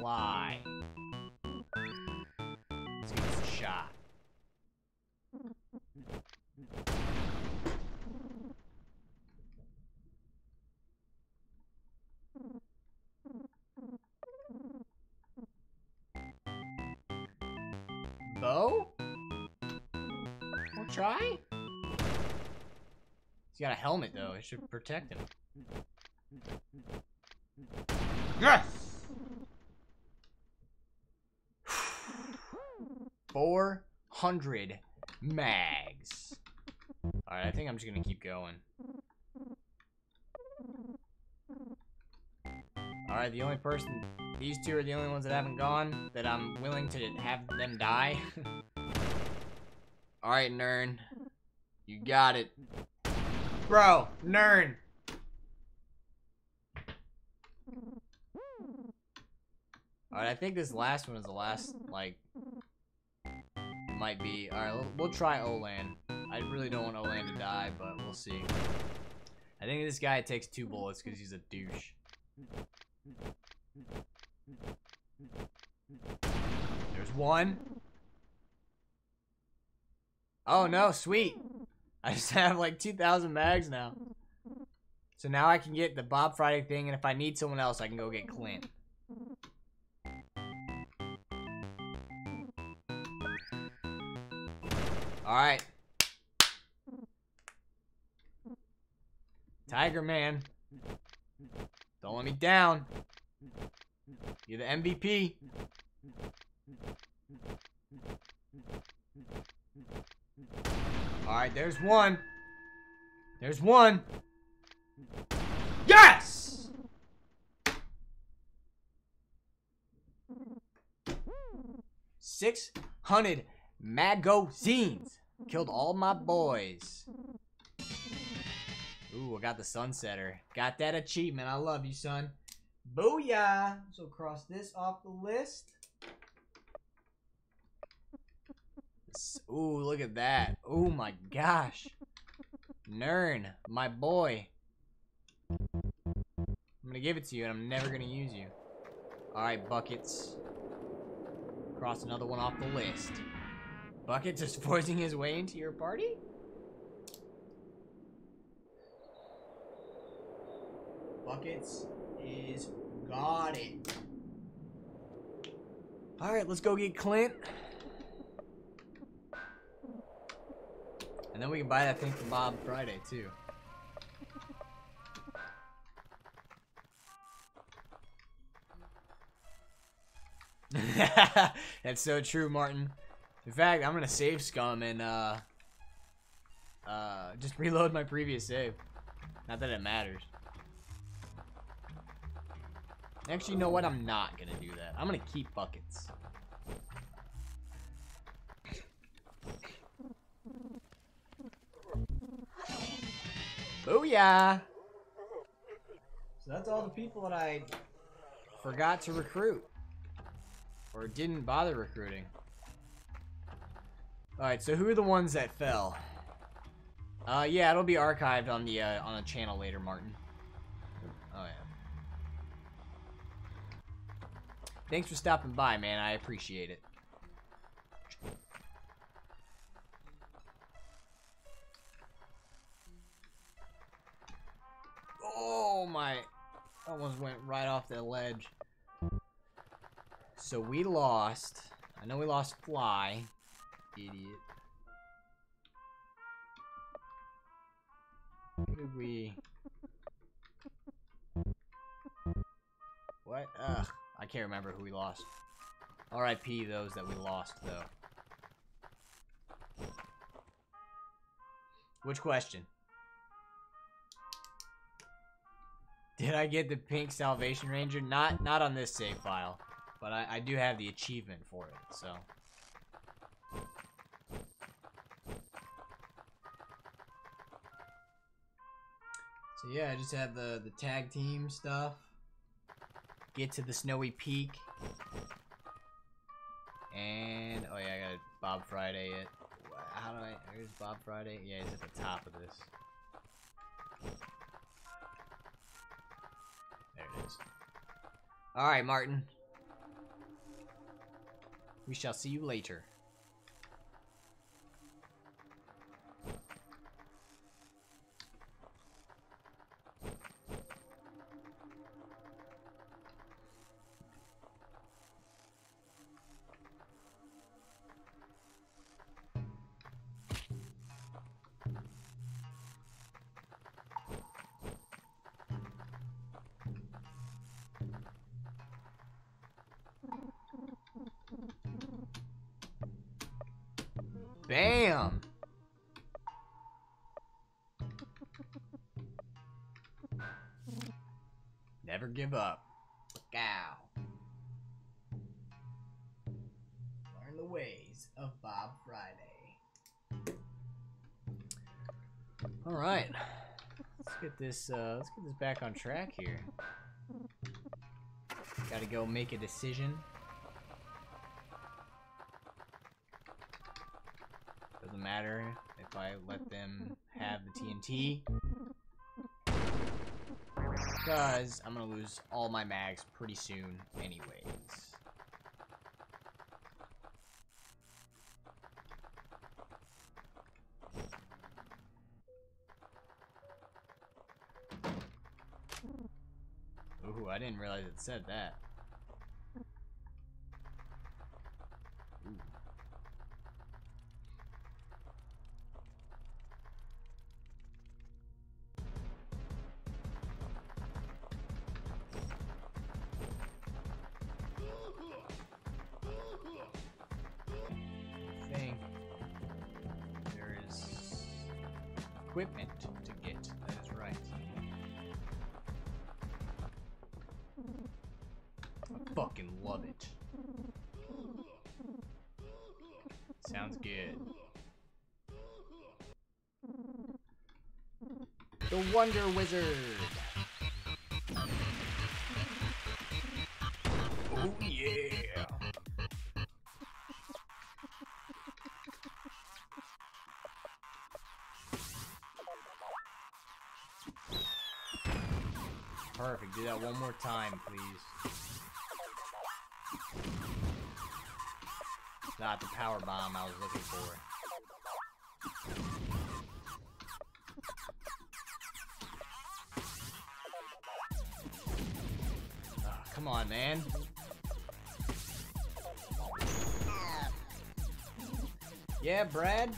Fly. Let's give this a shot. Bo? We'll try? He's got a helmet, though. It should protect him. Yes! 400 mags. Alright, I think I'm just gonna keep going. Alright, the only person... These two are the only ones that haven't gone, that I'm willing to have them die. Alright, Nern. You got it. Bro, Nern! Alright, I think this last one is the last, like... might be. Alright, we'll try Olan. I really don't want Olan to die, but we'll see. I think this guy takes 2 bullets because he's a douche. There's one. Oh no, sweet. I just have like 2,000 mags now. So now I can get the Bob Friday thing, and if I need someone else, I can go get Clint. Alright. Tiger Man. Don't let me down. You're the MVP. Alright, there's one. There's one. Yes! $600 magazines. Killed all my boys. Ooh, I got the Sunsetter. Got that achievement. I love you, son. Booyah! So cross this off the list. Ooh, look at that. Oh my gosh. Nern, my boy. I'm gonna give it to you and I'm never gonna use you. Alright, buckets. Cross another one off the list. Buckets is forcing his way into your party? Buckets is got it. Alright, let's go get Clint. And then we can buy that thing for Bob Friday, too. That's so true, Martin. In fact, I'm gonna save scum and just reload my previous save. Not that it matters. Actually, you know what? I'm not gonna do that. I'm gonna keep buckets. Booyah! So that's all the people that I forgot to recruit. Or didn't bother recruiting. Alright, so who are the ones that fell? Yeah, it'll be archived on the channel later, Martin. Oh, yeah. Thanks for stopping by, man. I appreciate it. Oh, my. That almost went right off the ledge. So we lost. I know we lost Fly. Idiot. Who did we... What? Ugh. I can't remember who we lost. R.I.P. those that we lost, though. Which question? Did I get the pink Salvation Ranger? Not on this save file. But I do have the achievement for it, so... So yeah, I just have the tag team stuff. Get to the snowy peak. And oh yeah, I gotta Bob Friday it. How do I? Where's Bob Friday? Yeah, he's at the top of this. There it is. All right, Martin. We shall see you later. Bam! Never give up. Cow. Learn the ways of Bob Friday. All right, let's get this back on track here. Got to go make a decision. Doesn't matter if I let them have the TNT, because I'm gonna lose all my mags pretty soon anyways. Ooh, I didn't realize it said that. Equipment to get, that is right. I fucking love it. Sounds good. The Wonder Wizard! Oh yeah! Perfect. Do that one more time, please. Not the power bomb I was looking for. Oh, come on, man. Yeah, Brad,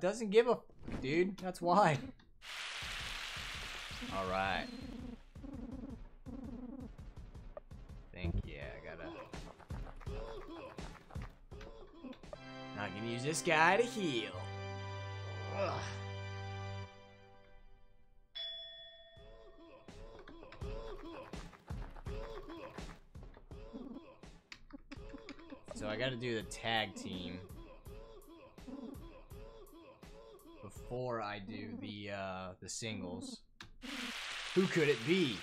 doesn't give a dude. That's why. All right. I can use this guy to heal. Ugh. So I gotta do the tag team before I do the singles. Who could it be?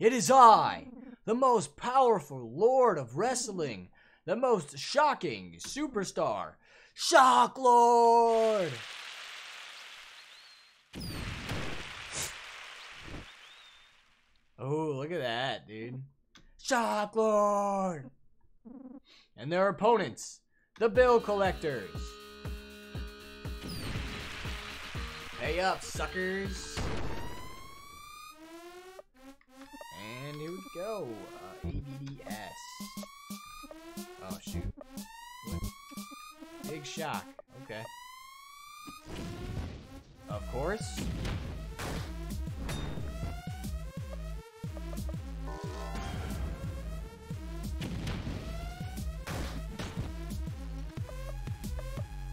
It is I, the most powerful Lord of Wrestling. The most shocking superstar, Shock Lord! Oh, look at that, dude. Shock Lord! And their opponents, the bill collectors. Pay up, suckers! And here we go, BDS. Oh, shoot. Big shock. Okay. Of course.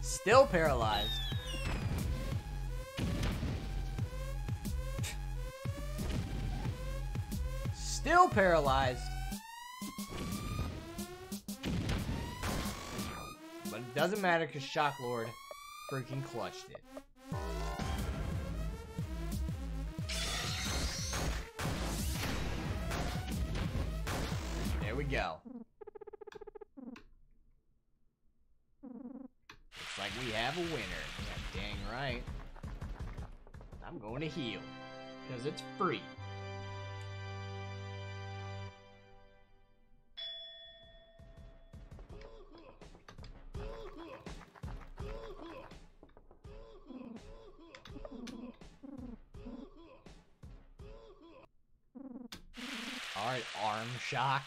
Still paralyzed. Still paralyzed. Doesn't matter because Shock Lord freaking clutched it. go. Looks like we have a winner. Yeah, dang right. I'm going to heal, because it's free. Alright, Arm Shock.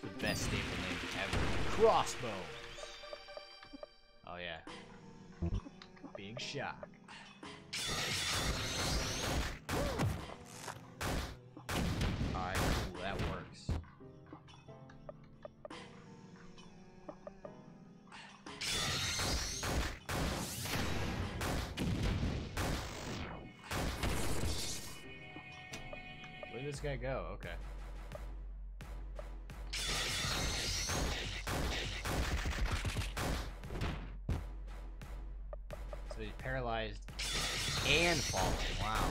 The best stable name ever. Crossbones. Oh yeah. Big shock. Alright, cool, that works. Where did this guy go? Okay. He's paralyzed and falling. Wow.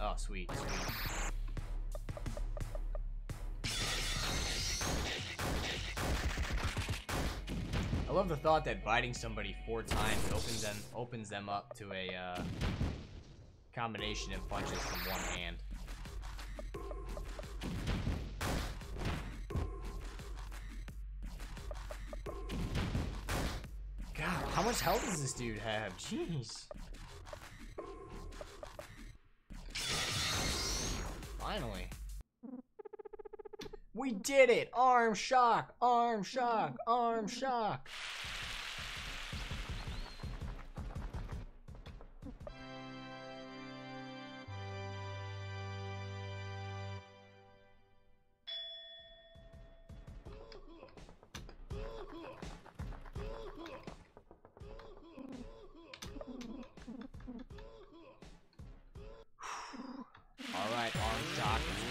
Oh, sweet. I love the thought that biting somebody 4 times opens them up to a combination of punches from one hand. How much health does this dude have? Jeez. Finally. We did it! Arm shock! Arm shock! Arm shock!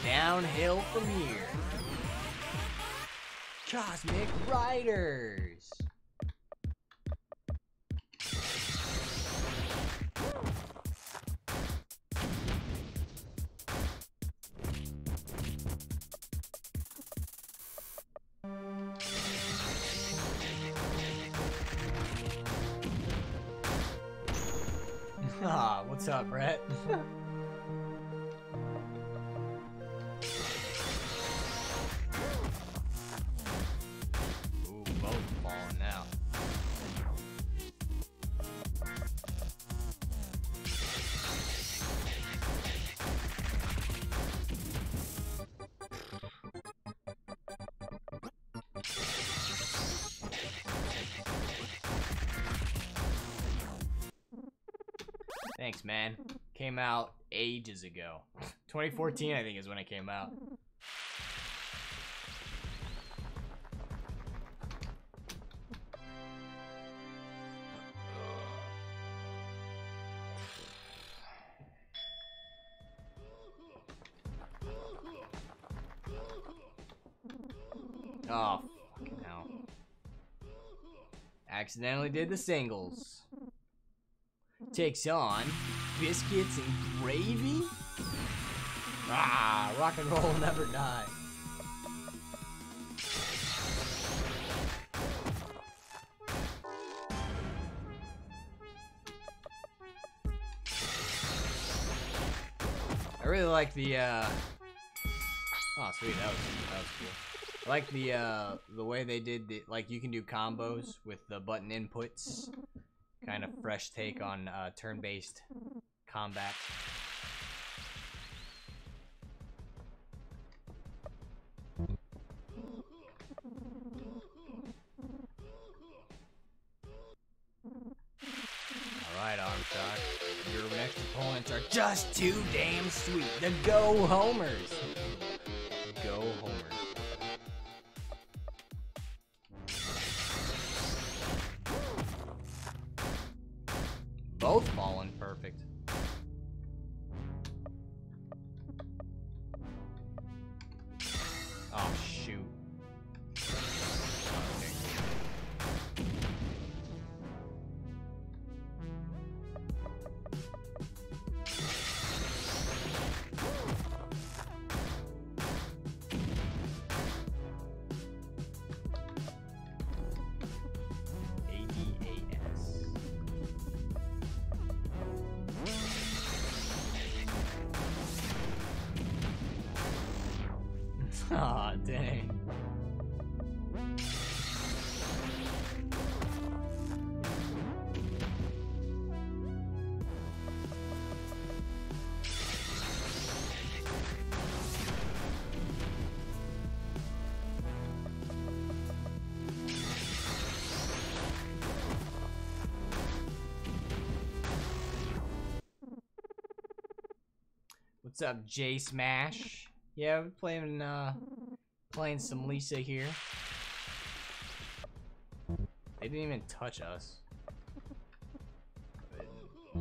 Downhill from here. Cosmic Riders. Ah, what's up, Brett? Thanks, man. Came out ages ago. 2014, I think, is when it came out. Oh, fucking hell. Accidentally did the singles. Takes on biscuits and gravy. Ah, rock and roll never die. I really like the oh sweet, that was cool. I like the way they did the, like, you can do combos with the button inputs. Kind of fresh take on turn-based combat. Alright, Armshock. Your next opponents are just too damn sweet. The Go Homers. Go Homers. Both fallen perfect. Oh, shoot. Okay. Dang. What's up, J Smash? Yeah, we're playing some Lisa here. They didn't even touch us.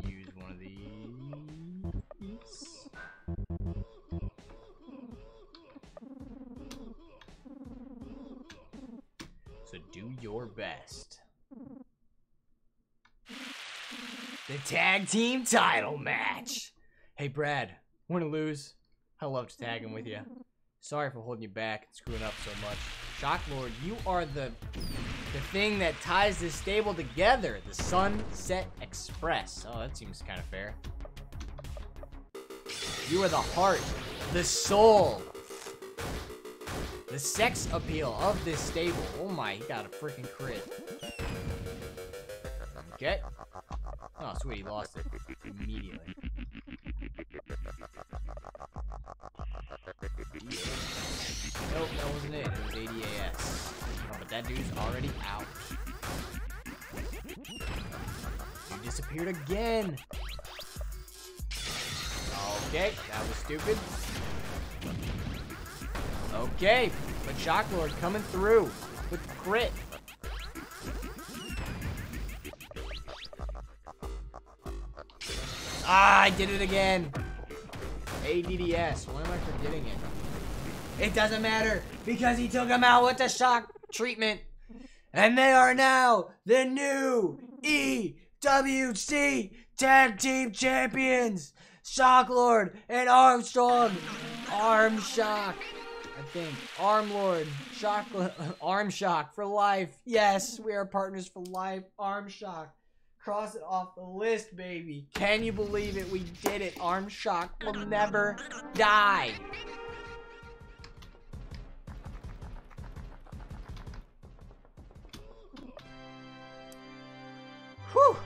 Use one of these. So do your best. The tag team title match. Hey, Brad. Win or lose, I love to tag him with you. Sorry for holding you back and screwing up so much. Shocklord, you are the thing that ties this stable together. The Sunset Express. Oh, that seems kind of fair. You are the heart, the soul, the sex appeal of this stable. Oh my, he got a freaking crit. Okay. Oh, sweet, he lost it immediately. Nope, that wasn't it. It was ADAS. Oh, but that dude's already out. He disappeared again. Okay, that was stupid. Okay, but Shocklord coming through with crit. Ah, I did it again. ADDS. Why am I forgetting it? It doesn't matter, because he took them out with the shock treatment. And they are now the new EWC Tag Team Champions. Shocklord and Armstrong. Arm Shock, I think. Armlord. Arm Shock for life. Yes, we are partners for life. Arm Shock. Cross it off the list, baby. Can you believe it? We did it. Arm Shock will never die. Whew.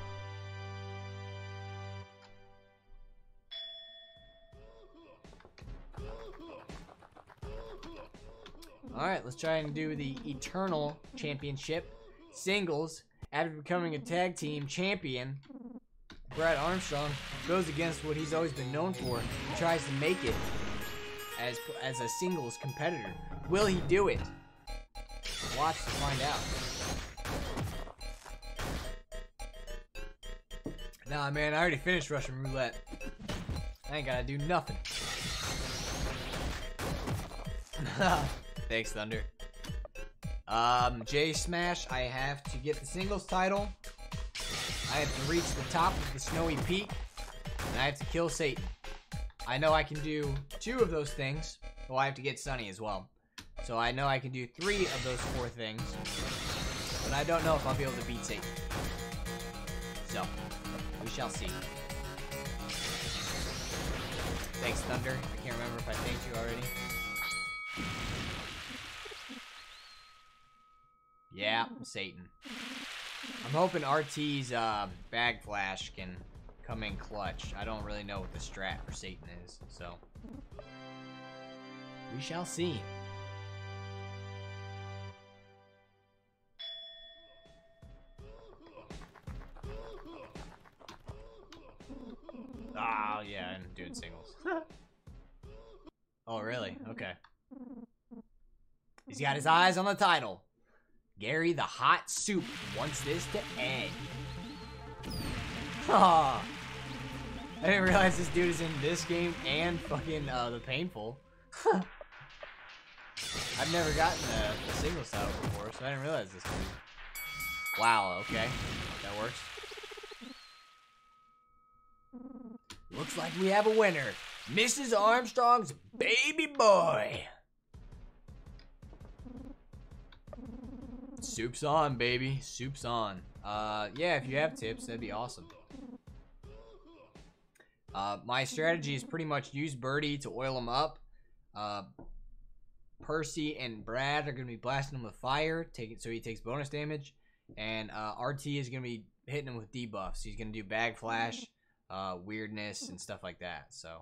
All right, let's try and do the Eternal Championship singles. After becoming a tag team champion, Brad Armstrong goes against what he's always been known for and tries to make it as a singles competitor. Will he do it? Watch to find out. Nah, man, I already finished Russian roulette. I ain't gotta do nothing. Thanks, Thunder. J Smash, I have to get the singles title. I have to reach the top of the snowy peak. And I have to kill Satan. I know I can do two of those things. Well, I have to get Sunny as well. So I know I can do three of those four things. But I don't know if I'll be able to beat Satan. So, we shall see. Thanks, Thunder. I can't remember if I thanked you already. Yeah, Satan. I'm hoping RT's bag flash can come in clutch. I don't really know what the strat for Satan is, so we shall see. Oh, yeah, I'm doing singles. Oh, really? Okay. He's got his eyes on the title. Gary the Hot Soup wants this to end. Oh, I didn't realize this dude is in this game and fucking The Painful. I've never gotten a single title before, so I didn't realize this dude. Wow, okay. That works. Looks like we have a winner. Mrs. Armstrong's baby boy. Soup's on, baby. Soup's on. Yeah, if you have tips, that'd be awesome. My strategy is pretty much use Birdie to oil him up. Percy and Brad are going to be blasting him with fire, so he takes bonus damage. And RT is going to be hitting him with debuffs. He's going to do bag flash, weirdness, and stuff like that. So,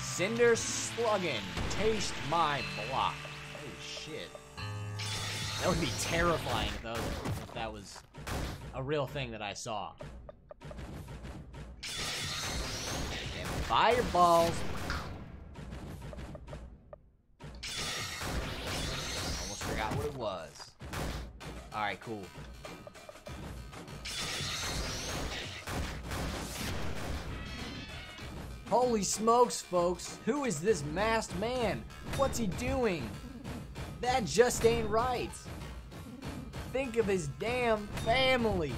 Cinder Sluggin, taste my block. Holy shit. That would be terrifying, though, if that was a real thing that I saw. And fireballs. Almost forgot what it was. Alright, cool. Holy smokes, folks. Who is this masked man? What's he doing? That just ain't right. Think of his damn family.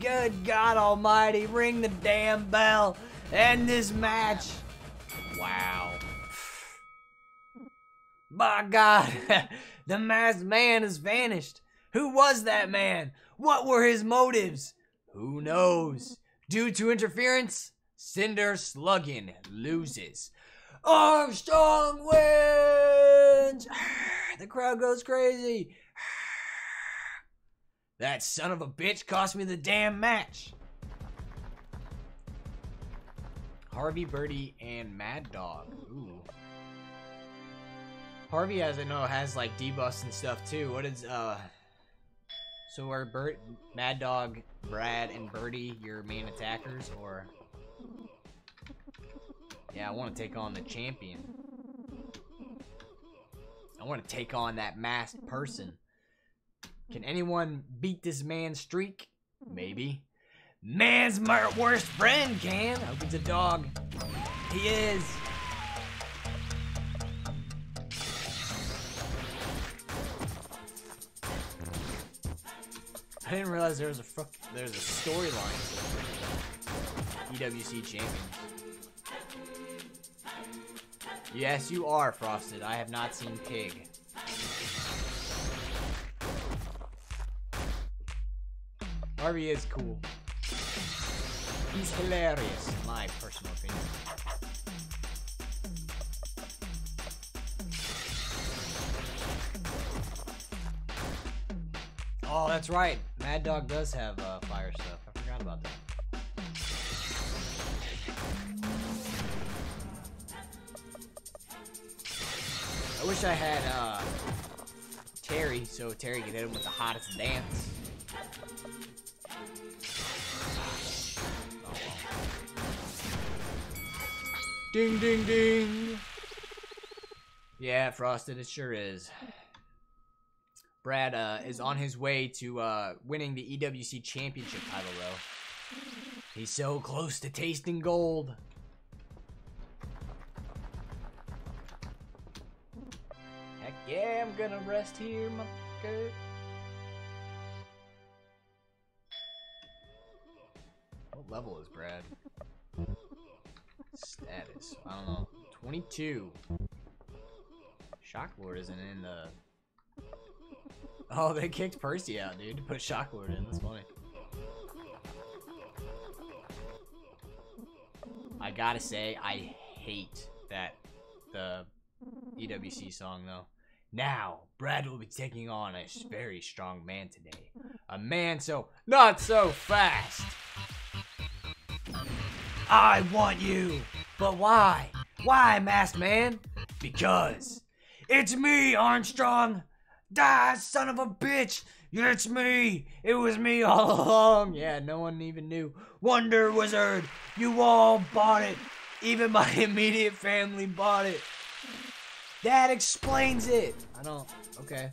Good God Almighty, ring the damn bell. End this match. Wow. By God, the masked man has vanished. Who was that man? What were his motives? Who knows? Due to interference, Cinder Sluggin loses. Armstrong wins! The crowd goes crazy. That son of a bitch cost me the damn match. Harvey, Birdie, and Mad Dog. Ooh. Harvey, as I know, has like debuffs and stuff too. What is So are Mad Dog, Brad, and Birdie your main attackers, or? Yeah, I want to take on the champion. I want to take on that masked person. Can anyone beat this man's streak? Maybe. Man's my worst friend can. I hope he's a dog. He is. I didn't realize there was a storyline. EWC champion. Yes, you are, Frosted. I have not seen Pig. Harvey is cool. He's hilarious, in my personal opinion. Oh, that's right. Mad Dog does have fire stuff. I forgot about that. I wish I had Terry, so Terry could hit him with the hottest dance. Oh, well. Ding, ding, ding. Yeah, Frosted, it sure is. Brad is on his way to winning the EWC Championship title, though. He's so close to tasting gold. Yeah, I'm gonna rest here, motherfucker. What level is Brad? Status. I don't know. 22. Shocklord isn't in the... Oh, they kicked Percy out, dude, to put Shocklord in. That's funny. I gotta say, I hate that the EWC song, though. Now, Brad will be taking on a very strong man today. A man so not so fast. I want you. But why? Why, masked man? Because it's me, Armstrong. Die, son of a bitch. It's me. It was me all along. Yeah, no one even knew. Wonder Wizard, you all bought it. Even my immediate family bought it. That explains it! I don't... Okay. I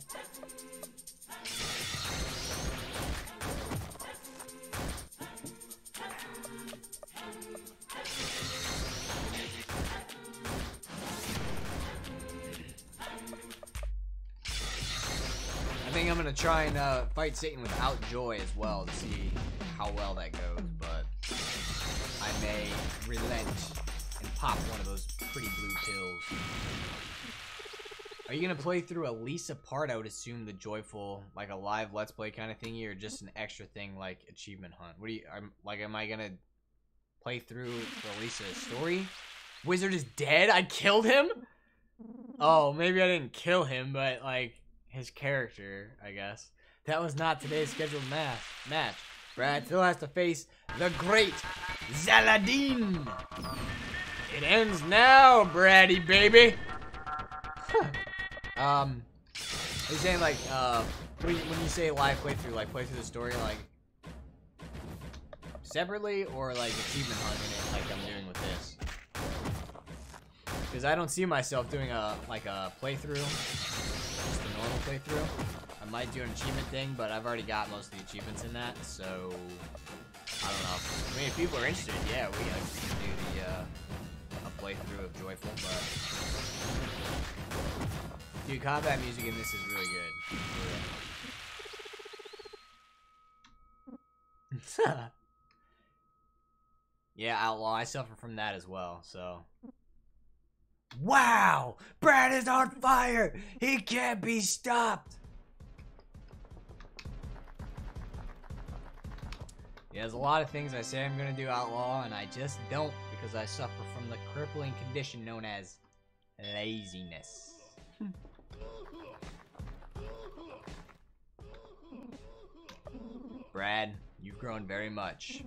think I'm gonna try and fight Satan without Joy as well to see how well that goes, but I may relent and pop one of those pretty blue pills. Are you going to play through a Lisa part, I would assume, the Joyful, like a live Let's Play kind of thingy, or just an extra thing like Achievement Hunt? What do you, am I going to play through the Lisa story Wizard is dead? I killed him? Oh, maybe I didn't kill him, but, like, his character, I guess. That was not today's scheduled match. Brad still has to face the great Zaladin. It ends now, Braddy baby. Huh. He's saying, like, when you say live playthrough, like, play through the story, like, separately, or, like, achievement hunting it, like I'm doing with this. Because I don't see myself doing a, like, a playthrough. Just a normal playthrough. I might do an achievement thing, but I've already got most of the achievements in that, so I don't know. I mean, if people are interested, yeah, we can do the a playthrough of Joyful, but dude, combat music in this is really good. Yeah, Outlaw, I suffer from that as well, so. Wow! Brad is on fire! He can't be stopped! Yeah, there's a lot of things I say I'm gonna do, Outlaw, and I just don't because I suffer from the crippling condition known as laziness. Brad, you've grown very much.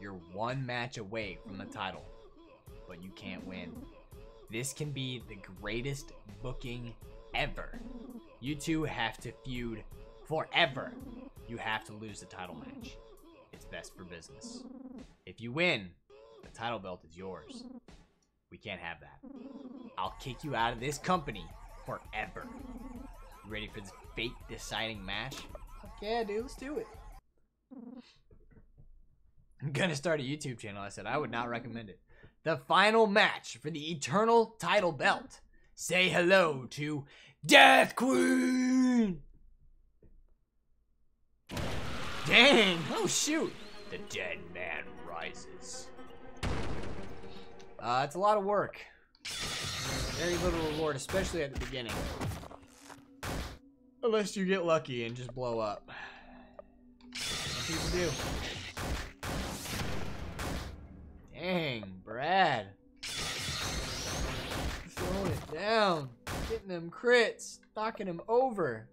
You're one match away from the title, but you can't win. This can be the greatest booking ever. You two have to feud forever. You have to lose the title match. It's best for business. If you win, the title belt is yours. We can't have that. I'll kick you out of this company forever. You ready for this fate deciding match? Yeah, dude, let's do it. I'm gonna start a YouTube channel. I said I would not recommend it. The final match for the eternal title belt. Say hello to Death Queen. Dang! Oh shoot! The dead man rises. It's a lot of work. Very little reward, especially at the beginning. Unless you get lucky and just blow up. Some people do. Dang, Brad. Slowing it down. Getting them crits. Knocking him over.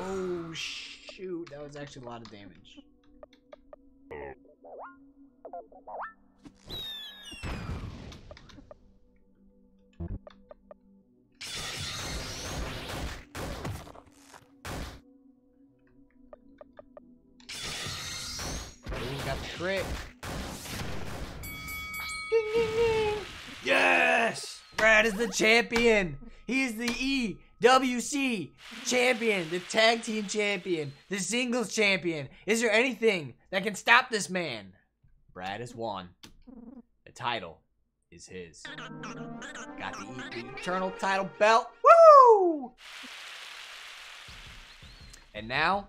Oh, shoot. That was actually a lot of damage. Crit. Ding, ding, ding. Yes! Brad is the champion. He is the EWC champion, the tag team champion, the singles champion. Is there anything that can stop this man? Brad has won. The title is his. Got the eternal title belt. Woo! And now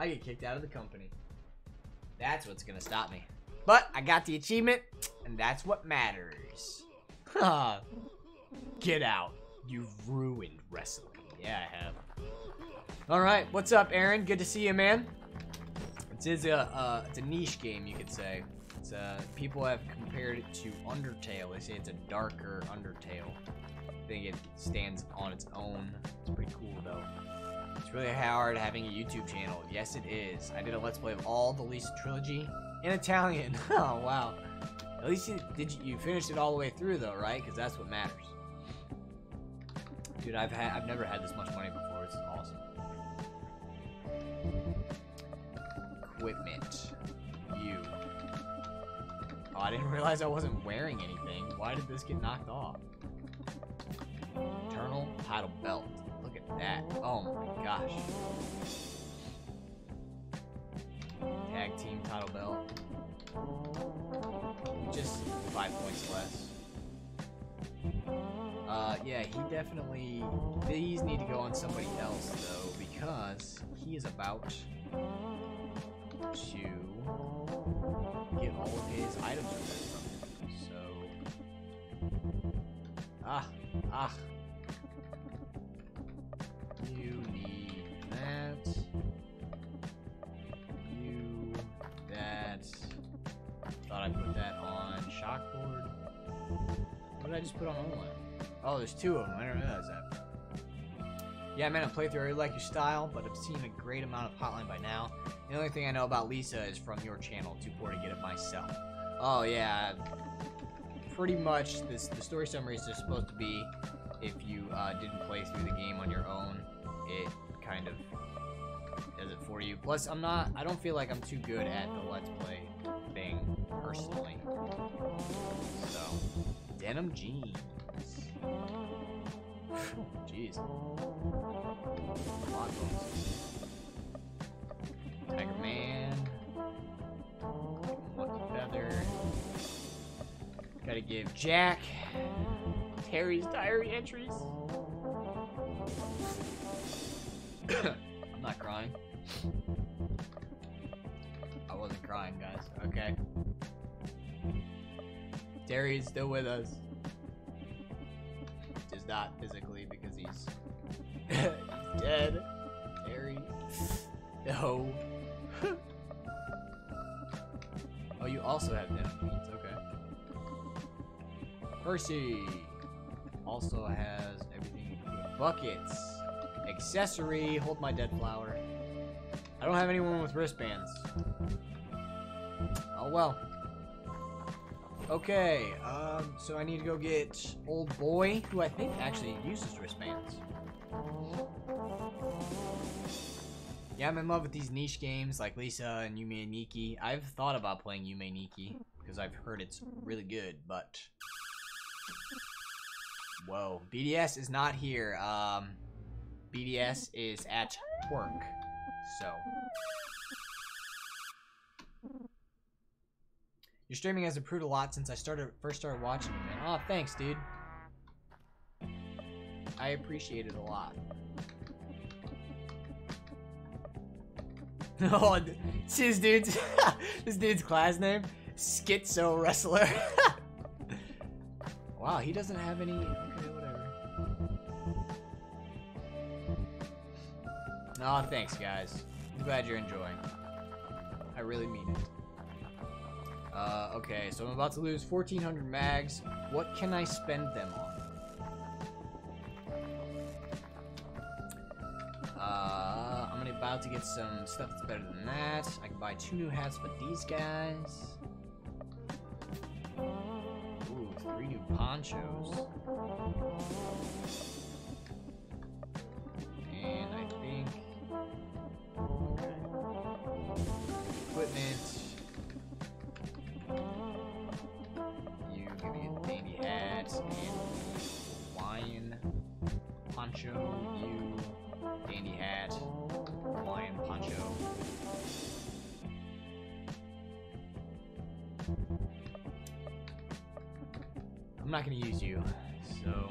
I get kicked out of the company. That's what's gonna stop me. But I got the achievement, and that's what matters. Huh. Get out. You've ruined wrestling. Yeah, I have. Alright, what's up, Aaron? Good to see you, man. It's a niche game, you could say. It's people have compared it to Undertale. They say it's a darker Undertale. I think it stands on its own. It's pretty cool, though. It's really hard having a YouTube channel. Yes, it is. I did a Let's Play of all the Lisa trilogy in Italian. Oh, wow. At least you finished it all the way through, though, right? Because that's what matters. Dude, I've never had this much money before. This is awesome. Equipment. You. Oh, I didn't realize I wasn't wearing anything. Why did this get knocked off? Eternal title belt. Look at that. Oh my gosh. Tag team title belt. Just 5 points less. Yeah, he definitely... These need to go on somebody else, though, because he is about to get all of his items from him. So... Ah! Ah! What did I just put on online? Oh, there's two of them. I didn't realize that. Yeah, man, a playthrough. I really like your style, but I've seen a great amount of Hotline by now. The only thing I know about Lisa is from your channel. Too poor to get it myself. Oh yeah, pretty much. The story summaries are supposed to be if you didn't play through the game on your own. It kind of does it for you. Plus, I don't feel like I'm too good at the Let's Play thing personally. So, denim jeans. Jeez. Tiger Man. Lucky Feather. Gotta give Jack Terry's diary entries. I'm not crying. I wasn't crying, guys. Okay. Terry's still with us. Just not physically because he's dead. Terry. No. Oh, you also have denim jeans. Okay. Percy also has everything with buckets. Accessory. Hold my dead flower. I don't have anyone with wristbands. Oh well. Okay, so I need to go get old boy, who I think actually uses wristbands. Yeah, I'm in love with these niche games like Lisa and Yume Nikki. I've thought about playing Yume Nikki because I've heard it's really good, but... Whoa, BDS is not here. BDS is at work, so... Your streaming has improved a lot since I first started watching you, man. Aw, thanks, dude. I appreciate it a lot. Oh, it's his dude's, this dude's class name, Schizo Wrestler. Wow, he doesn't have any, okay, whatever. Aw, thanks, guys. I'm glad you're enjoying. I really mean it. Okay, so I'm about to lose 1,400 mags. What can I spend them on? I'm about to get some stuff that's better than that. I can buy 2 new hats for these guys. Ooh, 3 new ponchos. And I think... Okay. Equipment... You, dandy hat, lion poncho. I'm not gonna use you, so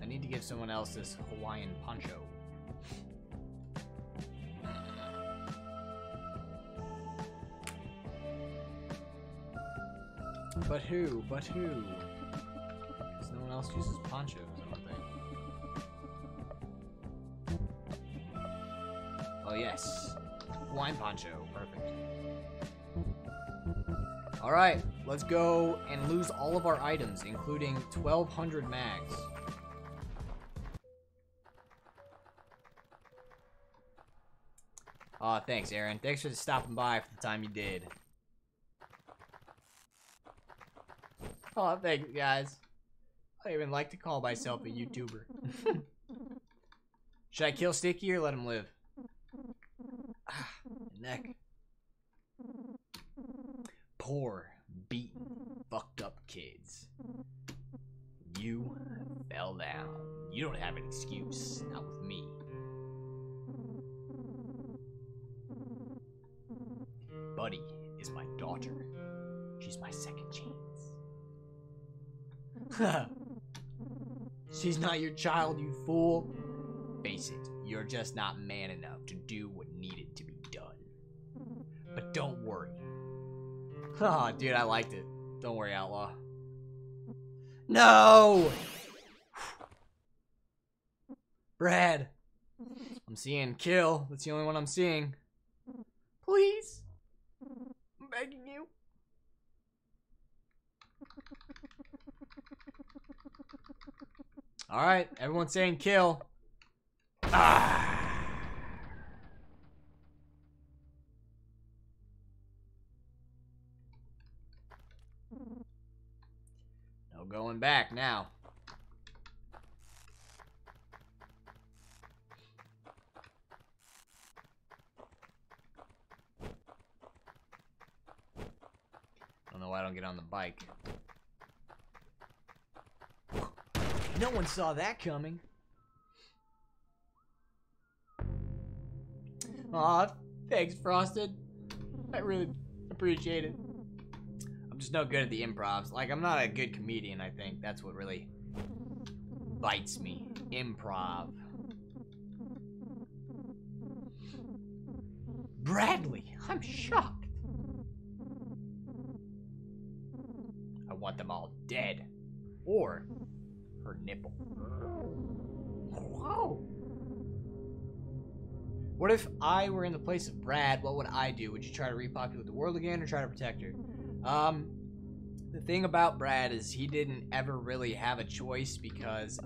I need to give someone else this Hawaiian poncho. But who? But who? Because no one else uses ponchos. Yes, wine poncho, perfect. All right, let's go and lose all of our items, including 1,200 mags. Aw, thanks, Aaron. Thanks for stopping by for the time you did. Aw, thanks, guys. I even like to call myself a YouTuber. Should I kill Sticky or let him live? Ah, neck. Poor, beaten, fucked up kids. You fell down. You don't have an excuse. Not with me. Buddy is my daughter. She's my second chance. She's not your child, you fool. Face it, you're just not man enough to do what needed to be done. But don't worry. Oh, dude, I liked it. Don't worry, Outlaw. No! Brad. I'm seeing kill. That's the only one I'm seeing. Please. I'm begging you. All right, everyone's saying kill. Ah. No going back now. I don't know why I don't get on the bike. No one saw that coming. Aw, thanks, Frosted. I really appreciate it. I'm just no good at the improvs. Like, I'm not a good comedian, I think. That's what really bites me. Improv. Bradley, I'm shocked. I want them all dead. Or her nipple. Whoa. What if I were in the place of Brad? What would I do? Would you try to repopulate the world again or try to protect her? The thing about Brad is he didn't ever really have a choice because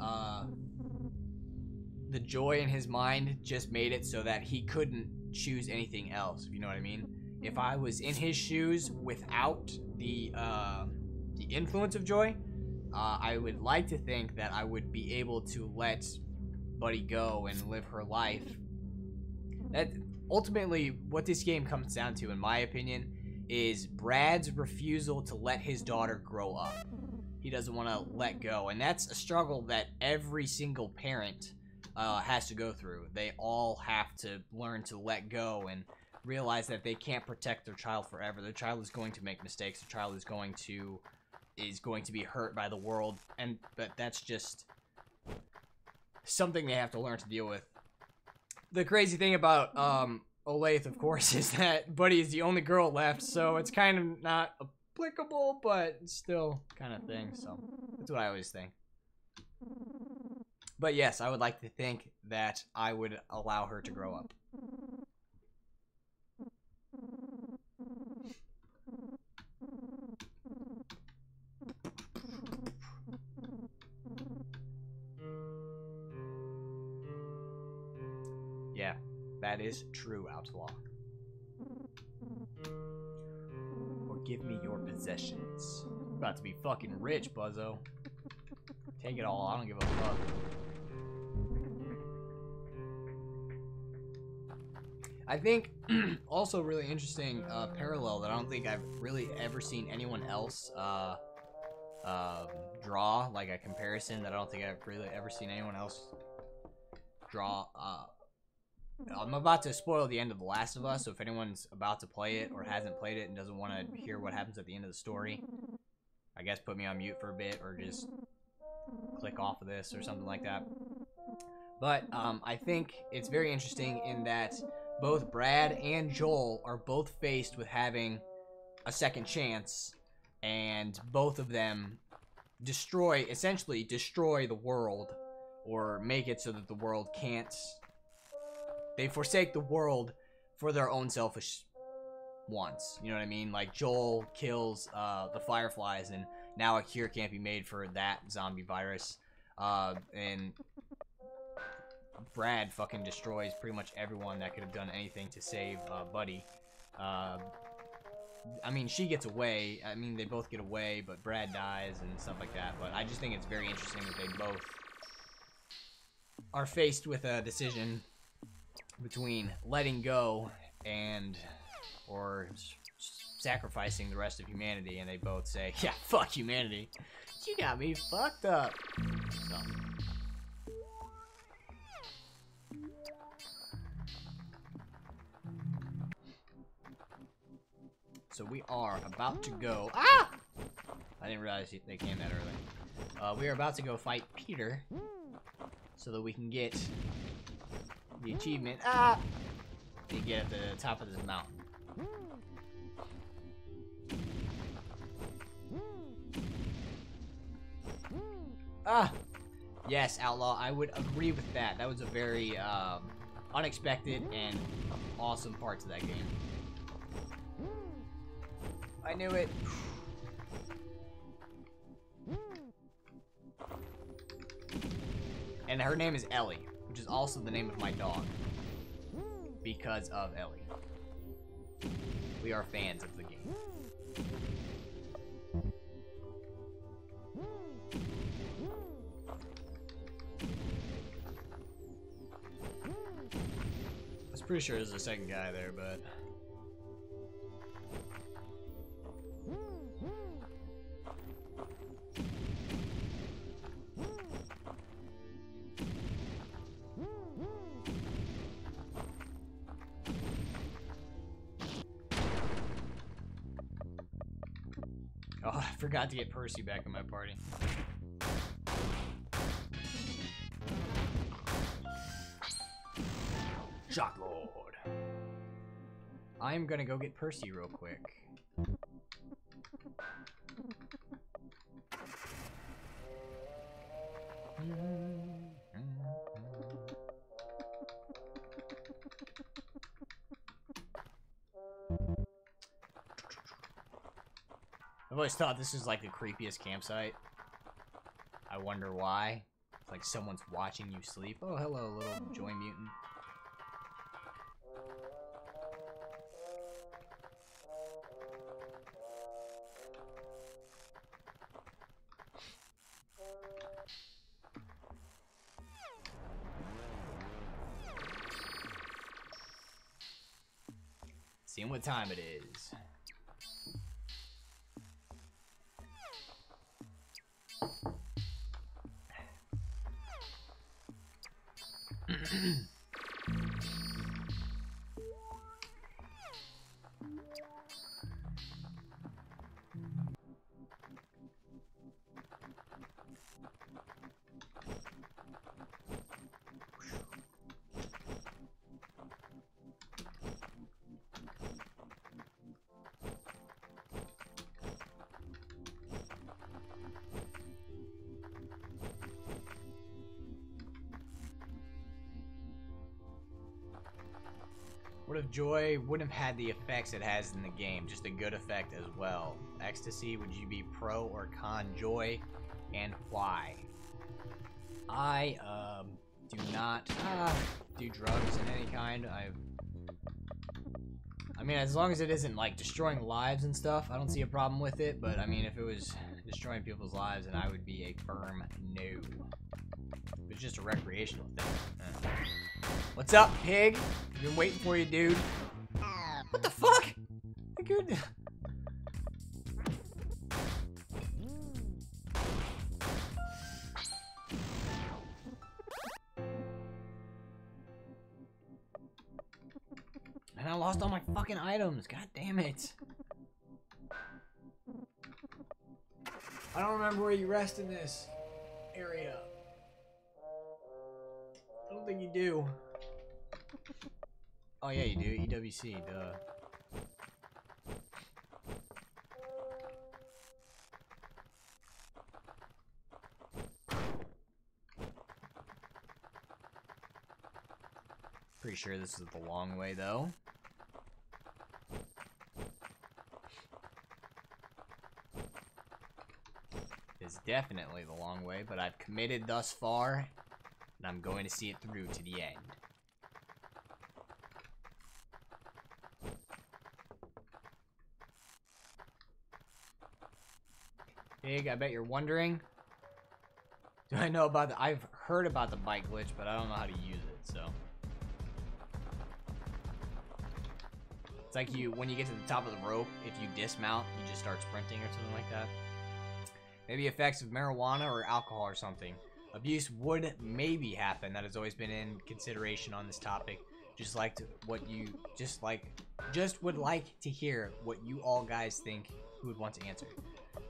the joy in his mind just made it so that he couldn't choose anything else, if you know what I mean. If I was in his shoes without the the influence of joy, I would like to think that I would be able to let Buddy go and live her life. That ultimately what this game comes down to, in my opinion, is Brad's refusal to let his daughter grow up. He doesn't want to let go, and that's a struggle that every single parent has to go through. They all have to learn to let go and realize that they can't protect their child forever. Their child is going to make mistakes. Their child is going to be hurt by the world, and but that's just something they have to learn to deal with. The crazy thing about Olathe, of course, is that Buddy is the only girl left, so it's kind of not applicable, but still kind of thing. So that's what I always think. But yes, I would like to think that I would allow her to grow up. Yeah, that is true, Outlaw. Or give me your possessions. I'm about to be fucking rich, Buzzo. Take it all, I don't give a fuck. I think also really interesting parallel that I don't think I've really ever seen anyone else draw, like a comparison that I don't think I've really ever seen anyone else draw. I'm about to spoil the end of The Last of Us, so if anyone's about to play it or hasn't played it and doesn't want to hear what happens at the end of the story, I guess put me on mute for a bit or just click off of this or something like that. But I think it's very interesting in that both Brad and Joel are both faced with having a second chance, and both of them essentially destroy the world or make it so that the world can't. They forsake the world for their own selfish wants. You know what I mean? Like, Joel kills the fireflies, and now a cure can't be made for that zombie virus. And Brad fucking destroys pretty much everyone that could have done anything to save Buddy. I mean, she gets away. I mean, they both get away, but Brad dies and stuff like that. But I just think it's very interesting that they both are faced with a decision between letting go and or sacrificing the rest of humanity, and they both say, yeah, fuck humanity. You got me fucked up. So. So we are about to go. Ah! I didn't realize they came that early. We are about to go fight Peter so that we can get the achievement. Ah! You get at the top of this mountain. Ah! Yes, Outlaw, I would agree with that. That was a very unexpected and awesome part to that game. I knew it. And her name is Ellie, which is also the name of my dog. Because of Ellie. We are fans of the game. I was pretty sure there's a second guy there, but... Oh, I forgot to get Percy back in my party. Shot Lord. I'm gonna go get Percy real quick. I've always thought this is like the creepiest campsite. I wonder why. It's like someone's watching you sleep. Oh, hello, little joy mutant. Seeing what time it is. What if joy wouldn't have had the effects it has in the game, just a good effect as well? Ecstasy, would you be pro or con joy, and why? I do not do drugs in any kind. I mean, as long as it isn't like destroying lives and stuff, I don't see a problem with it, but I mean, if it was destroying people's lives, then I would be a firm no. If it was just a recreational thing. What's up, pig? I've been waiting for you, dude. What the fuck? Good. And I lost all my fucking items. God damn it. I don't remember where you rest in this area. I don't think you do. Oh yeah, you do. EWC, duh. Pretty sure this is the long way, though. It's definitely the long way, but I've committed thus far, and I'm going to see it through to the end. Big, I bet you're wondering. Do I know about the... I've heard about the bike glitch, but I don't know how to use it, so... It's like you, when you get to the top of the rope, if you dismount, you just start sprinting or something like that. Maybe effects of marijuana or alcohol or something. Abuse would maybe happen. That has always been in consideration on this topic. Just like to, what you... Just would like to hear what you all guys think who would want to answer.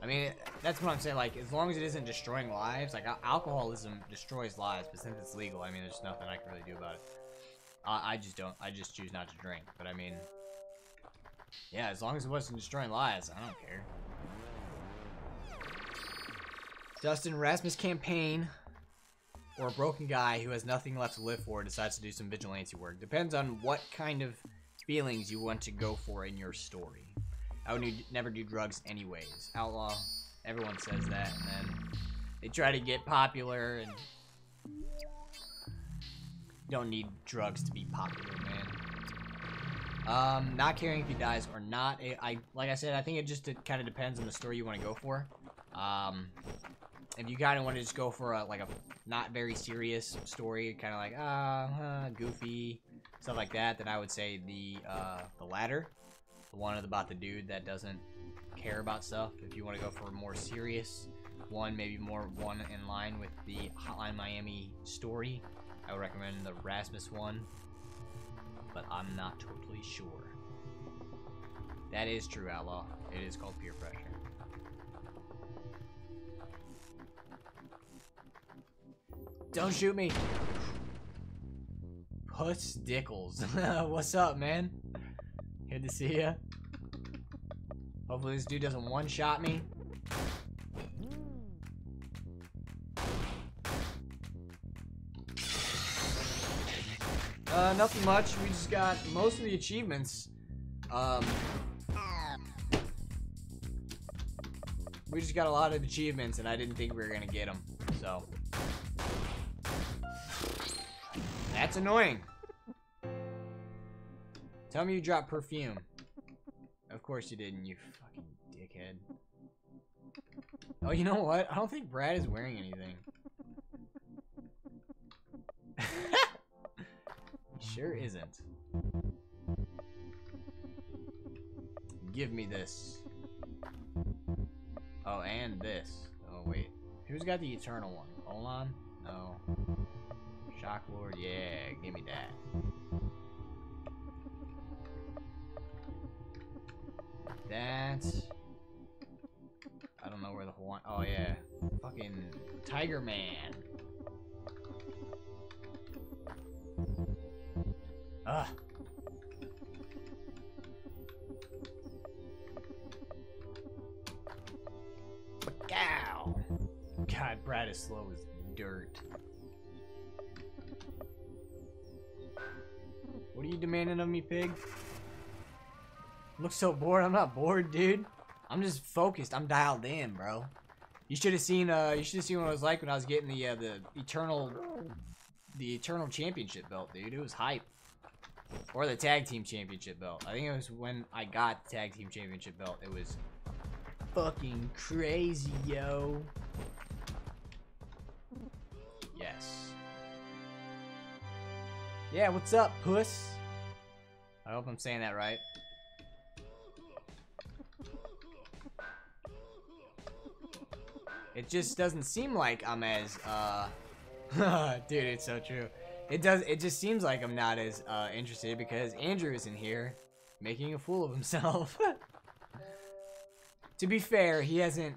I mean, that's what I'm saying, like, as long as it isn't destroying lives, like, alcoholism destroys lives, but since it's legal, I mean, there's nothing I can really do about it. I just choose not to drink, but I mean, yeah, as long as it wasn't destroying lives, I don't care. Dustin Rasmus campaign, or a broken guy who has nothing left to live for, decides to do some vigilante work. Depends on what kind of feelings you want to go for in your story. I would never do drugs anyways. Outlaw. Everyone says that, and then they try to get popular, and You don't need drugs to be popular, man. Not caring if he dies or not. Like I said, I think it just kind of depends on the story you want to go for. If you kind of want to just go for a not very serious story, kind of like goofy stuff like that, then I would say the latter, the one about the dude that doesn't care about stuff. If you want to go for a more serious one, maybe one in line with the Hotline Miami story, I would recommend the Rasmus one, but I'm not totally sure. That is true, Outlaw. It is called peer pressure. Don't shoot me! Puss Dickles. What's up, man? Good to see ya. Hopefully this dude doesn't one-shot me. Nothing much. We just got most of the achievements. We just got a lot of achievements, and I didn't think we were gonna get them, so. That's annoying. Tell me you dropped perfume. Of course you didn't, you fucking dickhead. Oh, you know what? I don't think Brad is wearing anything. He sure isn't. Give me this. Oh, and this. Oh, wait. Who's got the eternal one? Olan? No. Shock Lord? Yeah, give me that. I don't know where the Hawaiian. Oh, yeah. Fucking Tiger Man. Ugh. Ow. God, Brad is slow as dirt. What are you demanding of me, pig? Look so bored. I'm not bored, dude. I'm just focused. I'm dialed in, bro. You should have seen. You should have seen what it was like when I was getting the eternal championship belt, dude. It was hype. Or the tag team championship belt. I think it was when I got the tag team championship belt. It was fucking crazy, yo. Yes. Yeah. What's up, puss? I hope I'm saying that right. It just doesn't seem like I'm as, dude, it's so true. It just seems like I'm not as, interested because Andrew is in here making a fool of himself. To be fair, he hasn't,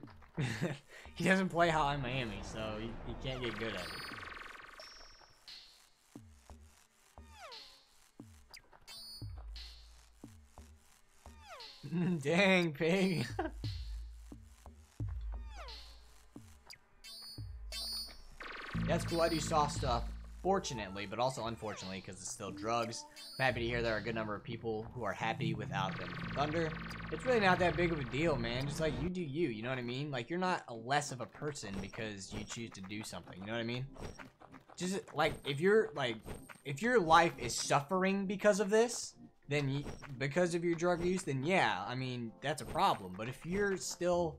he doesn't play Hotline Miami, so he can't get good at it. Dang, pig. That's cool. I do soft stuff, fortunately, but also unfortunately, because it's still drugs. I'm happy to hear there are a good number of people who are happy without them. Thunder, it's really not that big of a deal, man. Just like, you do you, you know what I mean? Like, you're not a less of a person because you choose to do something, you know what I mean? Just, like, if your life is suffering because of this, then you, because of your drug use, then yeah, I mean, that's a problem. But if you're still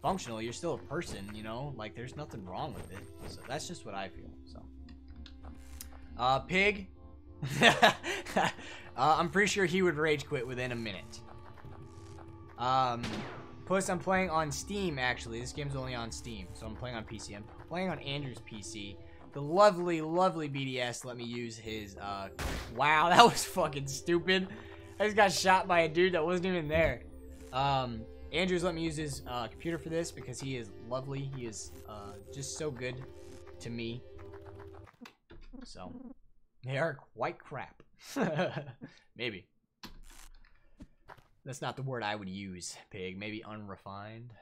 functional, you're still a person, you know, like there's nothing wrong with it. So that's just what I feel. So pig. I'm pretty sure he would rage quit within a minute. Plus I'm playing on Steam. Actually, this game's only on Steam, so I'm playing on PC. I'm playing on Andrew's PC. The lovely BDS let me use his wow, that was fucking stupid. I just got shot by a dude that wasn't even there. Andrew's let me use his computer for this because he is lovely. He is just so good to me. So, they are quite crap. Maybe. That's not the word I would use, pig. Maybe unrefined.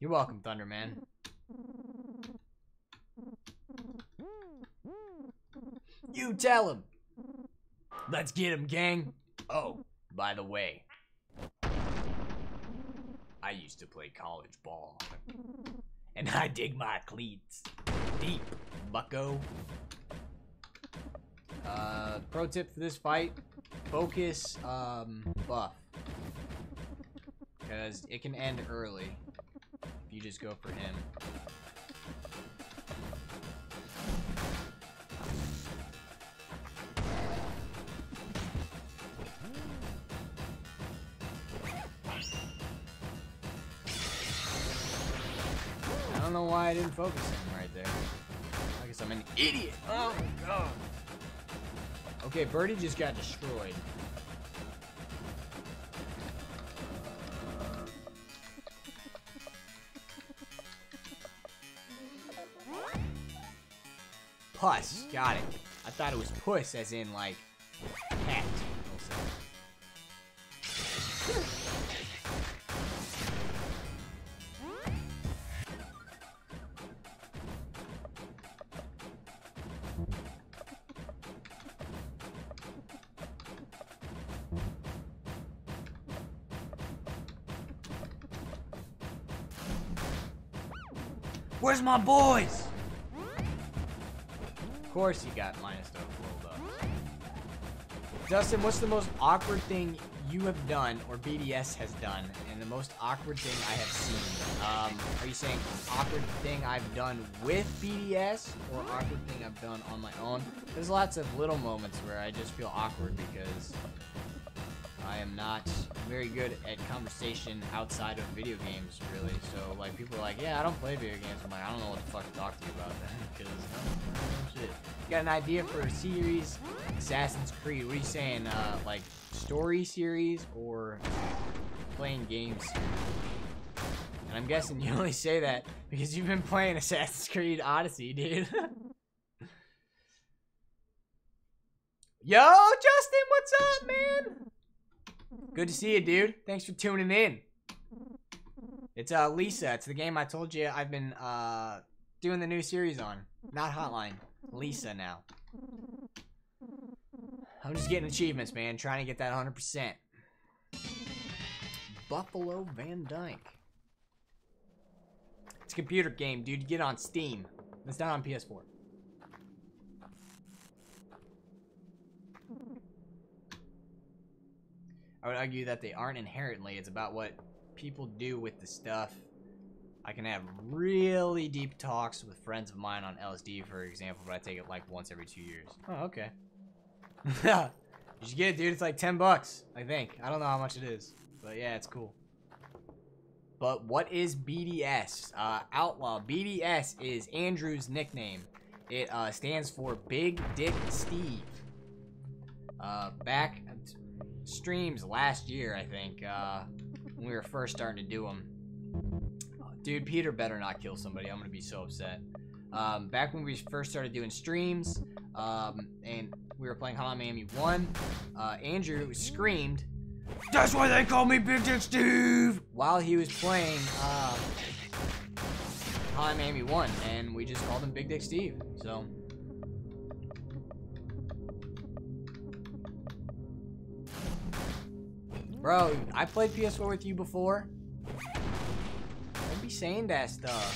You're welcome, Thunderman. You tell him. Let's get him, gang. Oh, by the way. I used to play college ball, and I dig my cleats. deep, bucko. Pro tip for this fight, focus buff. Because it can end early if you just go for him. I don't know why I didn't focus him right there. I guess I'm an idiot. Oh my god. Okay, Birdie just got destroyed. Puss, got it. I thought it was puss as in like cat. Where's my boys? Of course he got minus stuff rolled up. Dustin, what's the most awkward thing you have done, or BDS has done, and the most awkward thing I have seen? Are you saying awkward thing I've done with BDS, or awkward thing I've done on my own? There's lots of little moments where I just feel awkward because I am not very good at conversation outside of video games, really. So, like, people are like, yeah, I don't play video games. I'm like, I don't know what the fuck to talk to you about, man, because shit. Got an idea for a series, Assassin's Creed. What are you saying, like, story series or playing games? And I'm guessing you only say that because you've been playing Assassin's Creed Odyssey, dude. Yo, Justin, what's up, man? Good to see you, dude. Thanks for tuning in. It's Lisa. It's the game I told you I've been doing the new series on. Not Hotline. Lisa now. I'm just getting achievements, man. Trying to get that 100%. Buffalo Van Dyke. It's a computer game, dude. You get it on Steam. It's not on PS4. I would argue that they aren't inherently. It's about what people do with the stuff. I can have really deep talks with friends of mine on LSD, for example, but I take it like once every 2 years. Oh, okay. You should get it, dude. It's like $10, I think. I don't know how much it is, but yeah, it's cool. But what is BDS? Outlaw. BDS is Andrew's nickname. It stands for Big Dick Steve. Back streams last year, I think, when we were first starting to do them. Dude, Peter better not kill somebody. I'm gonna be so upset. Back when we first started doing streams, and we were playing Hotline Miami 1, Andrew screamed, "That's why they call me Big Dick Steve!" while he was playing Hotline Miami 1, and we just called him Big Dick Steve, so... Bro, I played PS4 with you before. Don't be saying that stuff.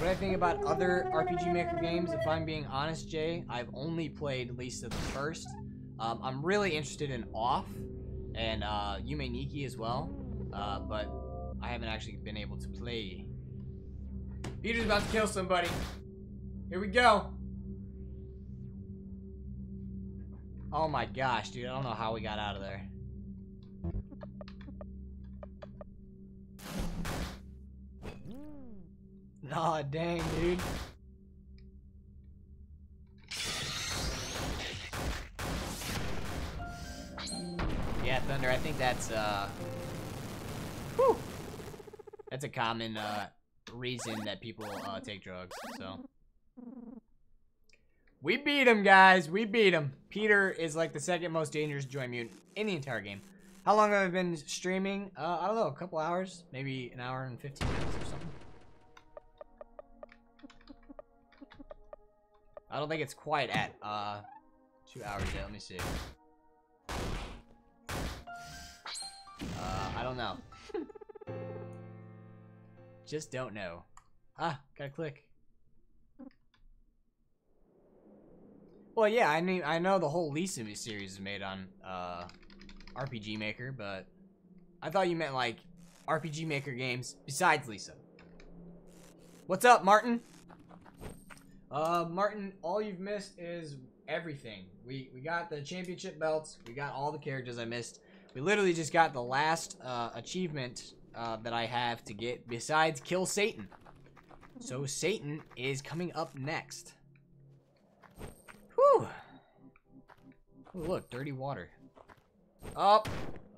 What I think about other RPG Maker games, if I'm being honest, Jay, I've only played Lisa the First. I'm really interested in Off and Yume Nikki as well, but I haven't actually been able to play. Peter's about to kill somebody. Here we go. Oh my gosh, dude, I don't know how we got out of there. Nah, dang, dude. Yeah, Thunder, I think that's, whew. That's a common, reason that people, take drugs, so... We beat him, guys. We beat him. Peter is like the second most dangerous joy mutant in the entire game. How long have I been streaming? I don't know, a couple hours, maybe an hour and 15 minutes or something. I don't think it's quite at 2 hours yet. Let me see. I don't know. Just don't know. Ah, gotta click. Well, yeah, I mean, I know the whole Lisa series is made on RPG Maker, but I thought you meant, like, RPG Maker games besides Lisa. What's up, Martin? Martin, all you've missed is everything. We got the championship belts. We got all the characters I missed. We literally just got the last achievement that I have to get besides Kill Satan. So Satan is coming up next. Whew. Oh, look, dirty water. Up.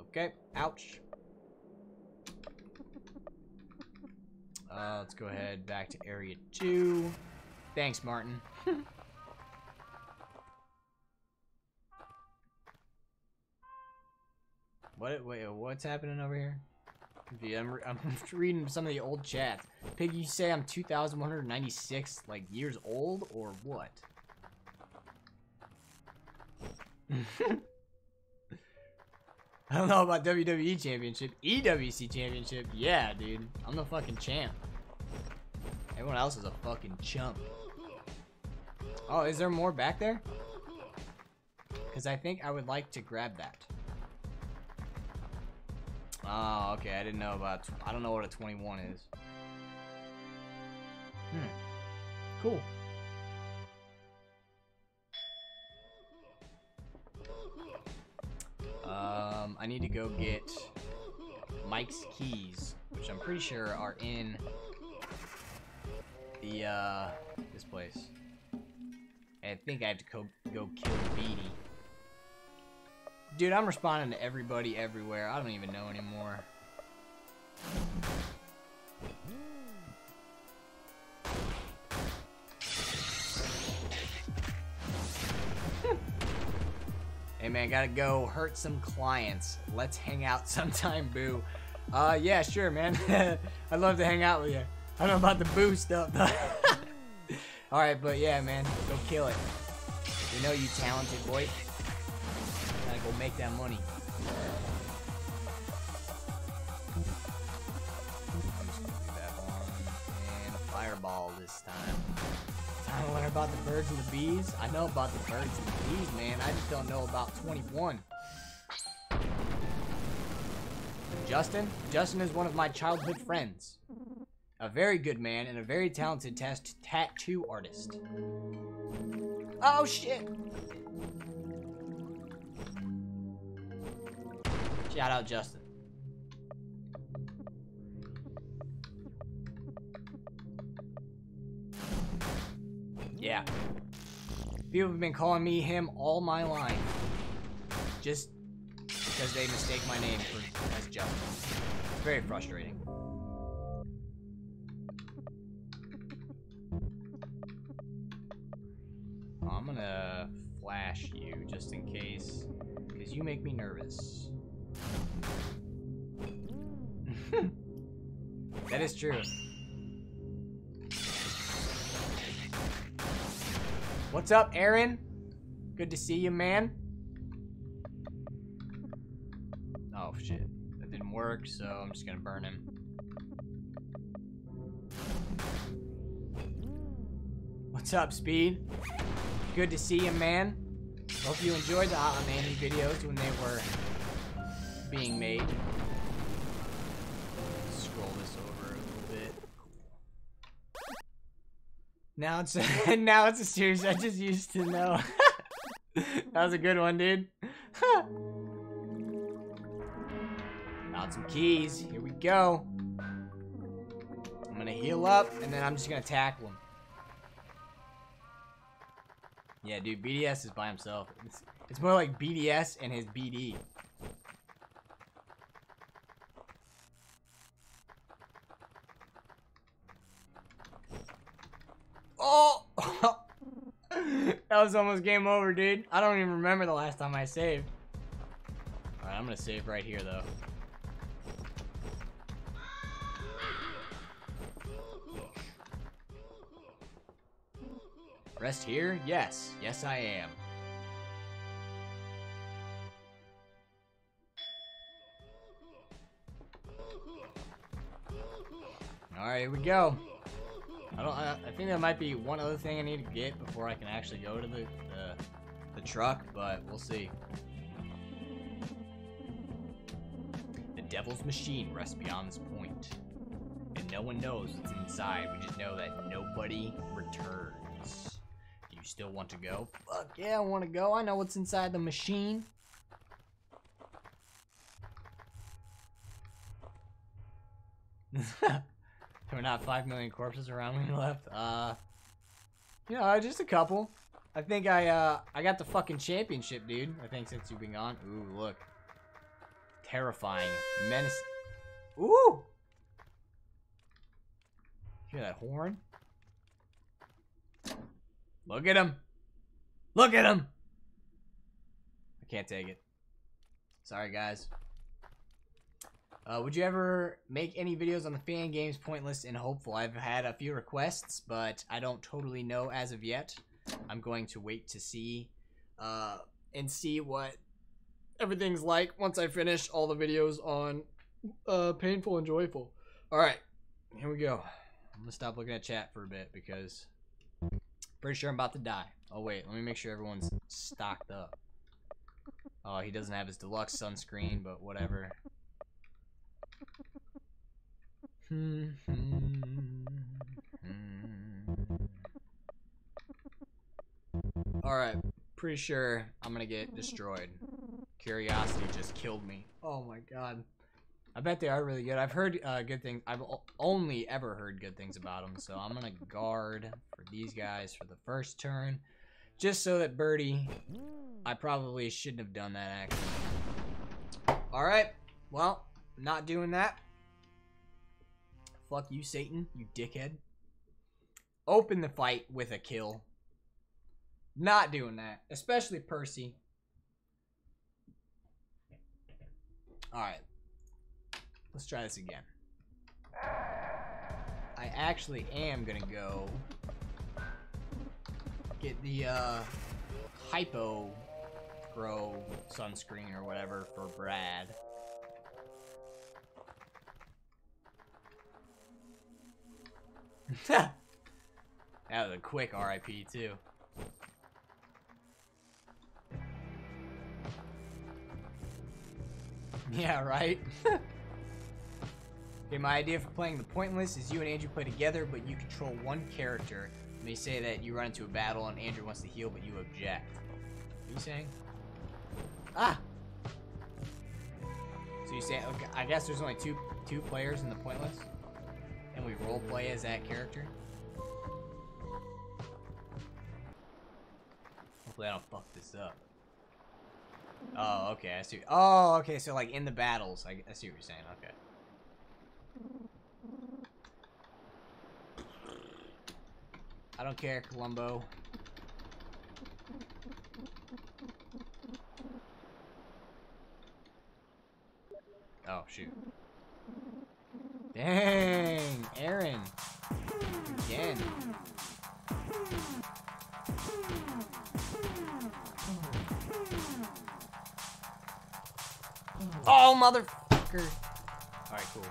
Okay. Ouch. Let's go ahead back to Area 2. Thanks, Martin. What? Wait, what's happening over here? I'm reading some of the old chats. Pig, you say I'm 2,196 like years old or what? I don't know about WWE Championship. EWC Championship, yeah, dude. I'm the fucking champ. Everyone else is a fucking chump. Oh, is there more back there? Because I think I would like to grab that. Oh, okay, I didn't know about... I don't know what a 21 is. Hmm. Cool. I need to go get Mike's keys, which I'm pretty sure are in the, this place. I think I have to go kill Beatty. Dude, I'm responding to everybody everywhere. I don't even know anymore. Hey man, gotta go hurt some clients. Let's hang out sometime, boo. Yeah, sure, man. I'd love to hang out with you. I don't know about the boo stuff, but... Alright, but yeah, man. Go kill it. We know you talented, boy. Gotta go make that money. I'm just gonna do that one. And a fireball this time. I don't learn about the birds and the bees. I know about the birds and the bees, man. I just don't know about 21. Justin? Justin is one of my childhood friends. A very good man and a very talented tattoo artist. Oh, shit! Shout out, Justin. Yeah. People have been calling me him all my life. Just because they mistake my name as Justin. Very frustrating. I'm gonna flash you just in case. Because you make me nervous. That is true. What's up, Aaron? Good to see you, man. Oh, shit. That didn't work, so I'm just gonna burn him. What's up, Speed? Good to see you, man. Hope you enjoyed the Hotline Miami videos when they were being made. Scroll this over a little bit. Now it's a, series I just used to know. That was a good one, dude. Found some keys. Here we go. I'm gonna heal up, and then I'm just gonna tackle him. Yeah, dude, BDS is by himself. It's more like BDS and his BD. Oh! That was almost game over, dude. I don't even remember the last time I saved. Alright, I'm gonna save right here, though. Rest here? Yes. Yes, I am. Alright, here we go. I think there might be one other thing I need to get before I can actually go to the truck, but we'll see. The devil's machine rests beyond this point, and no one knows what's inside. We just know that nobody returns. Do you still want to go? Fuck yeah, I want to go. I know what's inside the machine. There were not 5 million corpses around me left. You know, just a couple. I think I got the fucking championship, dude. I think since you've been gone. Ooh, look. Terrifying. Menacing. Ooh! Hear that horn? Look at him! Look at him! I can't take it. Sorry, guys. Would you ever make any videos on the fan games? Pointless and hopeful. I've had a few requests, but I don't totally know as of yet. I'm going to wait to see and see what everything's like once I finish all the videos on Painful and Joyful. All right, here we go. I'm gonna stop looking at chat for a bit because I'm pretty sure I'm about to die. Oh wait, let me make sure everyone's stocked up. Oh, he doesn't have his deluxe sunscreen, but whatever. Alright, pretty sure I'm gonna get destroyed. Curiosity just killed me. Oh my god. I bet they are really good. I've heard good things. I've only ever heard good things about them, so I'm gonna guard for these guys for the first turn. Just so that Birdie... I probably shouldn't have done that, actually. Alright, well... Not doing that. Fuck you, Satan, you dickhead. Open the fight with a kill. Not doing that. Especially Percy. Alright. Let's try this again. I actually am gonna go get the Hypo Pro sunscreen or whatever for Brad. That was a quick RIP too. Yeah, right? Okay, my idea for playing The Pointless is you and Andrew play together, but you control one character. They say that you run into a battle and Andrew wants to heal, but you object. What are you saying? Ah! So you say, okay, I guess there's only two players in The Pointless? And we roleplay as that character. Hopefully I don't fuck this up. Oh, okay, I see. Oh, okay, so like in the battles, I see what you're saying, okay. I don't care, Columbo. Oh, shoot. Dang, Aaron, again. Oh, motherfucker. All right, cool.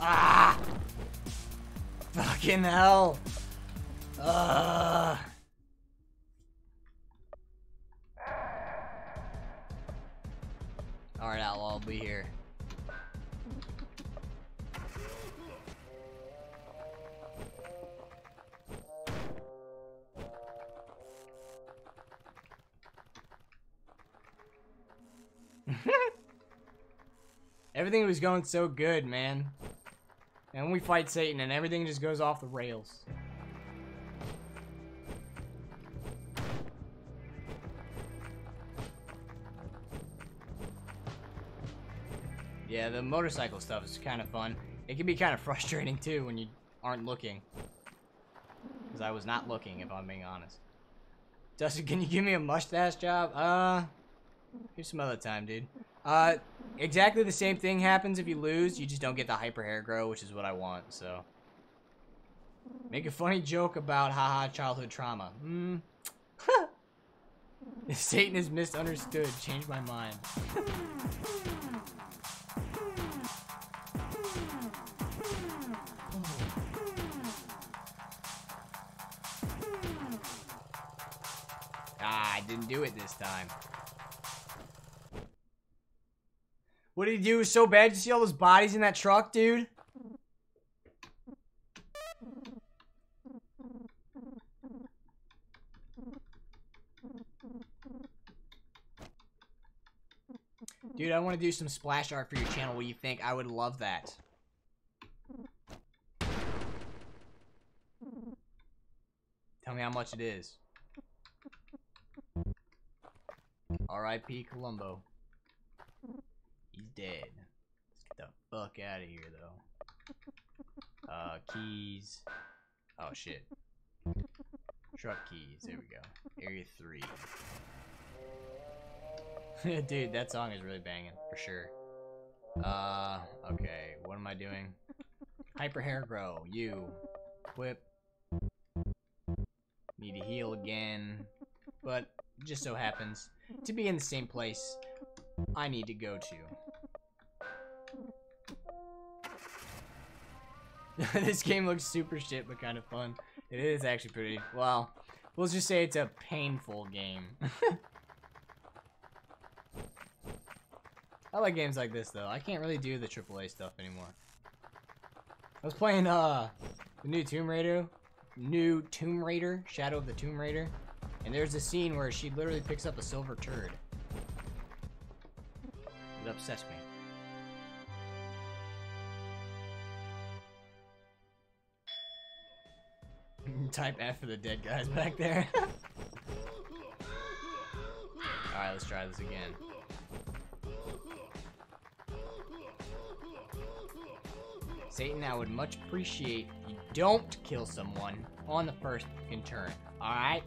Ah, fucking hell. Alright, Outlaw, I'll be here. Everything was going so good, man. And we fight Satan and everything just goes off the rails. Yeah, the motorcycle stuff is kind of fun. It can be kind of frustrating, too, when you aren't looking. Because I was not looking, if I'm being honest. Dustin, can you give me a mustache job? Here's some other time, dude. Exactly the same thing happens if you lose. You just don't get the hyper hair grow, which is what I want, so. Make a funny joke about, haha, childhood trauma. Satan is misunderstood. Changed my mind. Ah, I didn't do it this time. What did he do? It was so bad. You see all those bodies in that truck, dude? Dude, I want to do some splash art for your channel. What do you think? I would love that. Tell me how much it is. R.I.P. Columbo. He's dead. Let's get the fuck out of here, though. Keys. Oh, shit. Truck keys. There we go. Area 3. Dude, that song is really banging, for sure. Okay, what am I doing? Hyper hair grow, you. Whip. Need to heal again. But, it just so happens, to be in the same place I need to go to. This game looks super shit, but kind of fun. It is actually pretty, well, we'll just say it's a painful game. I like games like this, though. I can't really do the AAA stuff anymore. I was playing, the new Tomb Raider, Shadow of the Tomb Raider, and there's a scene where she literally picks up a silver turd. It upsets me. Type F for the dead guys back there. Alright, let's try this again. Satan, I would much appreciate you don't kill someone on the first fucking turn, alright?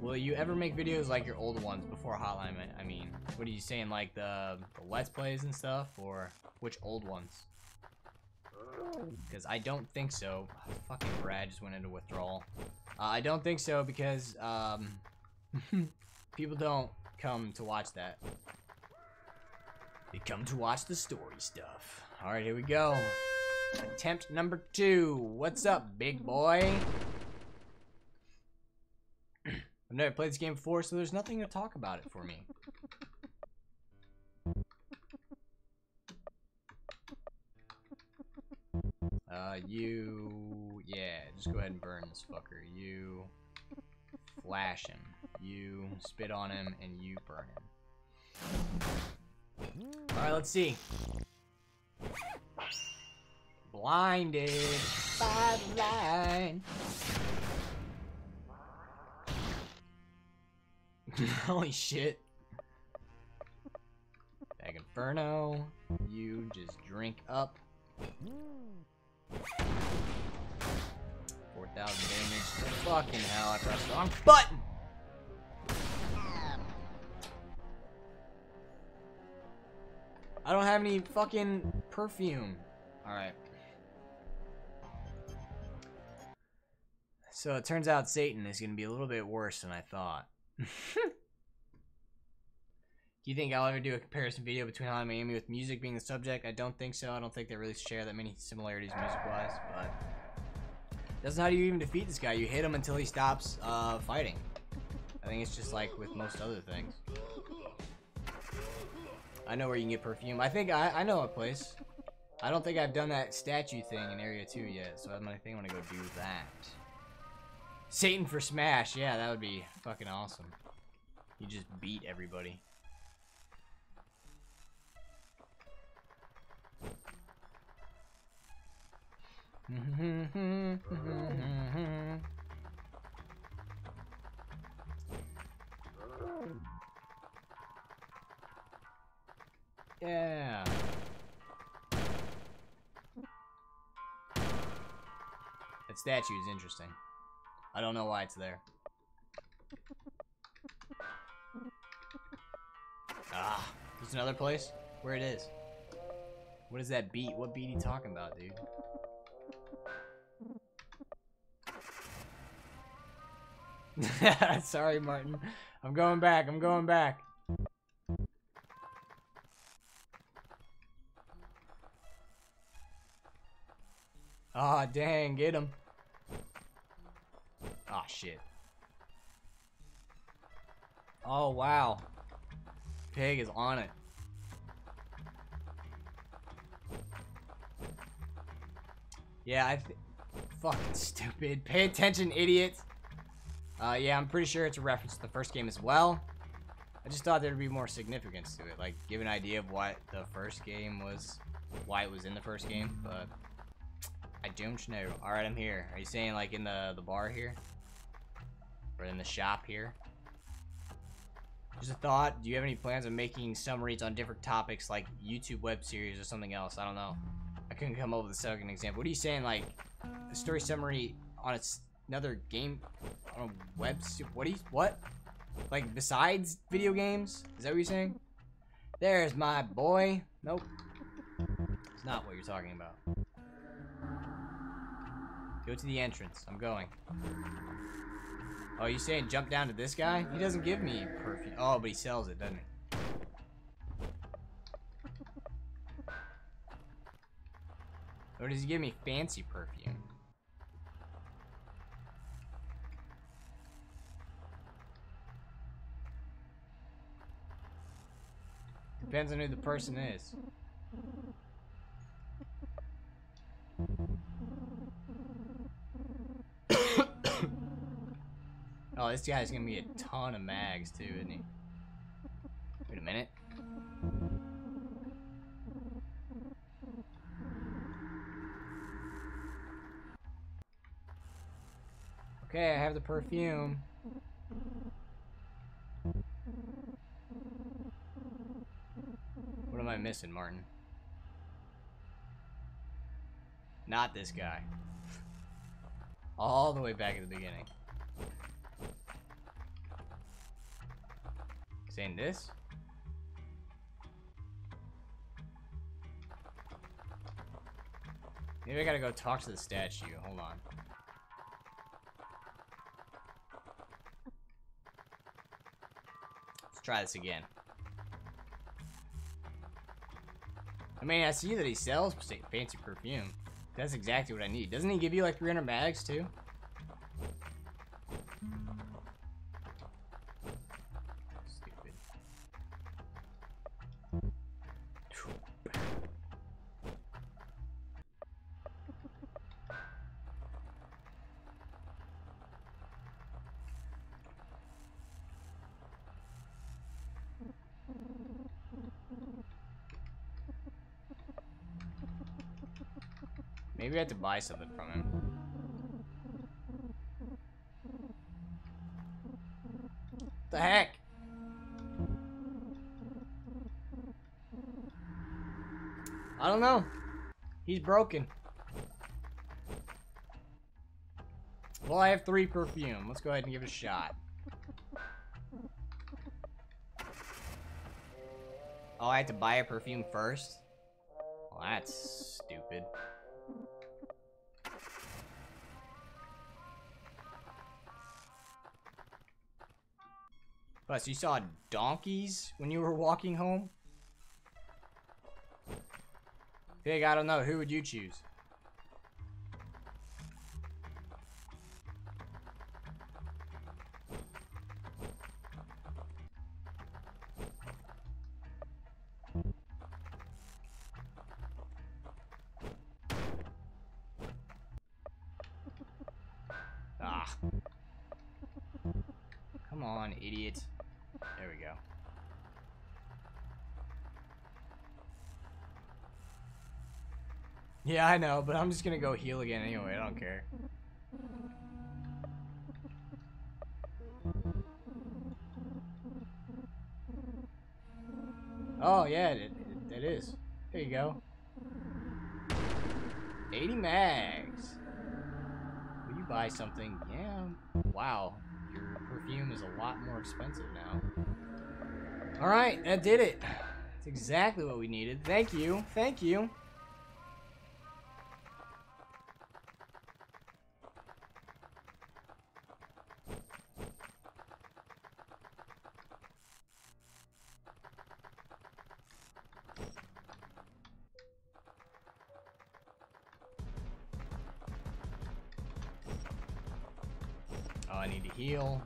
Will you ever make videos like your old ones before Hotline? I mean, what are you saying, like the Let's Plays and stuff, or which old ones? Because I don't think so. Fucking Brad just went into withdrawal. I don't think so because people don't come to watch that. They come to watch the story stuff. Alright, here we go. Attempt number 2. What's up, big boy? I've never played this game before, so there's nothing to talk about it for me. You... Yeah, just go ahead and burn this fucker. You... Flash him. You spit on him, and you burn him. Alright, let's see. Blinded by blind. Holy shit. Bag Inferno. You just drink up. 4,000 damage. Fucking hell, I pressed the wrong button! I don't have any fucking perfume. Alright. So it turns out Satan is going to be a little bit worse than I thought. Do you think I'll ever do a comparison video between Hotline Miami with music being the subject? I don't think so. I don't think they really share that many similarities music-wise, but... That's not how you even defeat this guy. You hit him until he stops fighting. I think it's just like with most other things. I know where you can get perfume. I think I know a place. I don't think I've done that statue thing in Area 2 yet, so I think I'm gonna go do that. Satan for Smash. Yeah, that would be fucking awesome. You just beat everybody. Yeah. That statue is interesting. I don't know why it's there. Ah, there's another place where it is. What is that beat? What beat are you talking about, dude? Sorry, Martin. I'm going back. I'm going back. Ah, oh, dang. Get him. Ah, oh, shit. Oh, wow. Pig is on it. Yeah, fucking stupid. Pay attention, idiots. Yeah, I'm pretty sure it's a reference to the first game as well. I just thought there'd be more significance to it. Like, give an idea of what the first game was, why it was in the first game, but I don't know. Alright, I'm here. Are you saying, like, in the bar here? Or in the shop here? Just a thought. Do you have any plans of making summaries on different topics, like YouTube web series or something else? I don't know. I couldn't come up with a second example. What are you saying, like, a story summary on its... another game on a web? What do you, what? Like besides video games? Is that what you're saying? There's my boy. Nope. It's not what you're talking about. Go to the entrance. I'm going. Oh, you saying jump down to this guy? He doesn't give me perfume. Oh, but he sells it, doesn't he? Or does he give me fancy perfume? Depends on who the person is. Oh, this guy's gonna be a ton of mags too, isn't he? Wait a minute. Okay, I have the perfume. What am I missing, Martin? Not this guy. All the way back at the beginning. Saying this? Maybe I gotta go talk to the statue. Hold on. Let's try this again. I mean, I see that he sells fancy perfume. That's exactly what I need. Doesn't he give you like 300 mags too? Stupid. Maybe I have to buy something from him. What the heck? I don't know. He's broken. Well, I have 3 perfume. Let's go ahead and give it a shot. Oh, I have to buy a perfume first? Well, that's stupid. Plus, you saw donkeys when you were walking home? Pig, I don't know. Who would you choose? Ah. Come on, idiot. There we go. Yeah, I know, but I'm just gonna go heal again anyway. I don't care. Oh, yeah, it is. There you go. 80 mags. Will you buy something? Yeah. Wow. Your perfume is a lot more expensive now. Alright, that did it. That's exactly what we needed. Thank you. Thank you. I need to heal.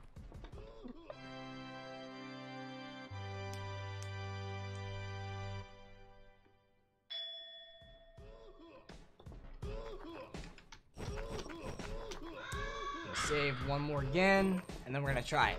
Save one more again, and then we're gonna try it.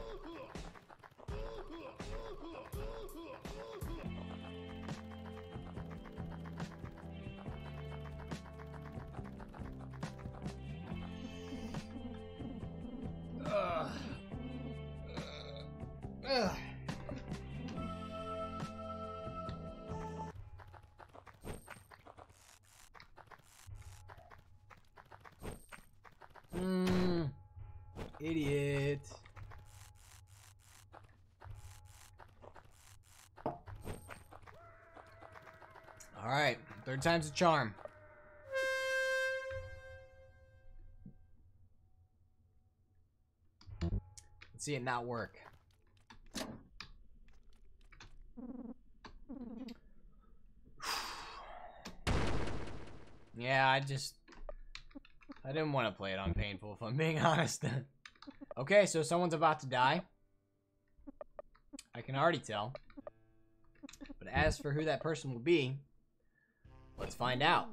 Third time's a charm. Let's see it not work. Yeah, I didn't want to play it on painful, if I'm being honest. Okay, so someone's about to die. I can already tell. But as for who that person will be, let's find out.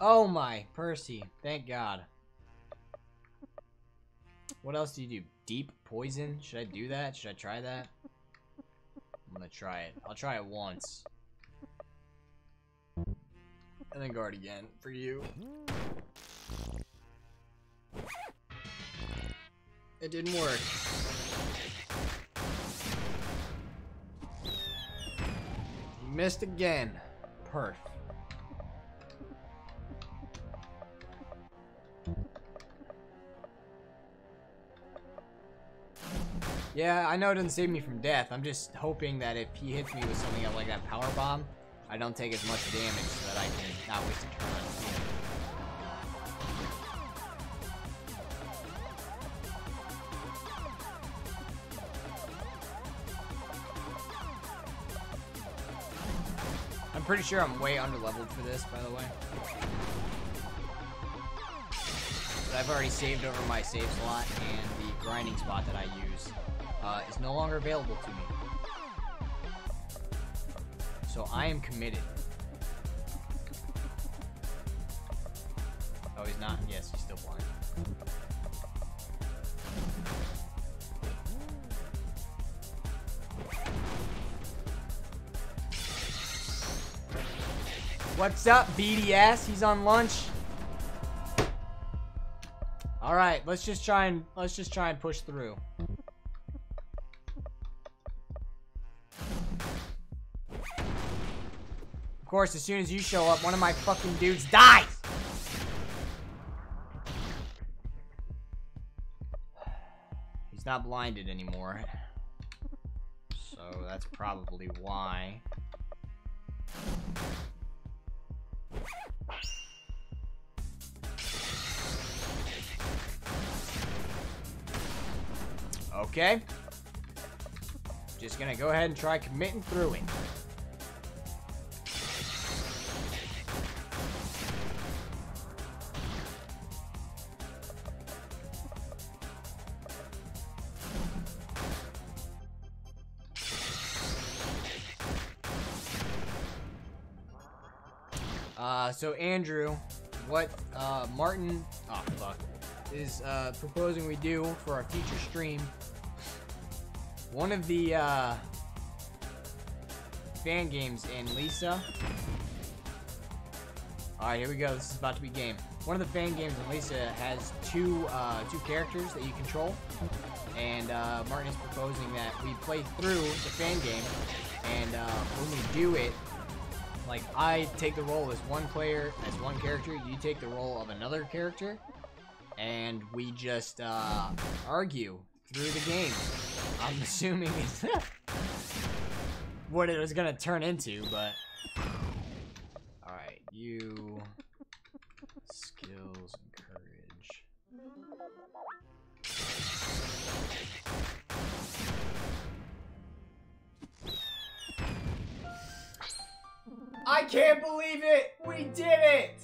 Oh my, Percy. Thank God. What else do you do? Deep poison? Should I do that? Should I try that? I'm gonna try it. I'll try it once. And then guard again for you. It didn't work. Missed again. Perf. Yeah, I know it doesn't save me from death. I'm just hoping that if he hits me with something like that power bomb, I don't take as much damage so that I can not waste a turn. I'm pretty sure I'm way underleveled for this, by the way. But I've already saved over my save slot, and the grinding spot that I use is no longer available to me. So I am committed. Oh, he's not? Yes, he's still blind. What's up, BDS? He's on lunch. All right, let's just try and push through. Of course, as soon as you show up, one of my fucking dudes dies. He's not blinded anymore. So that's probably why. Okay, just gonna go ahead and try committing through it. So Andrew, what Martin, oh fuck, is proposing we do for our future stream. One of the fan games in Lisa. Alright, here we go. This is about to be game. One of the fan games in Lisa has two characters that you control. And Martin is proposing that we play through the fan game. And when we do it, like I take the role as one player, as one character. You take the role of another character. And we just argue through the game. I'm assuming it's what it was gonna turn into, but alright, you skills and courage. I can't believe it! We did it!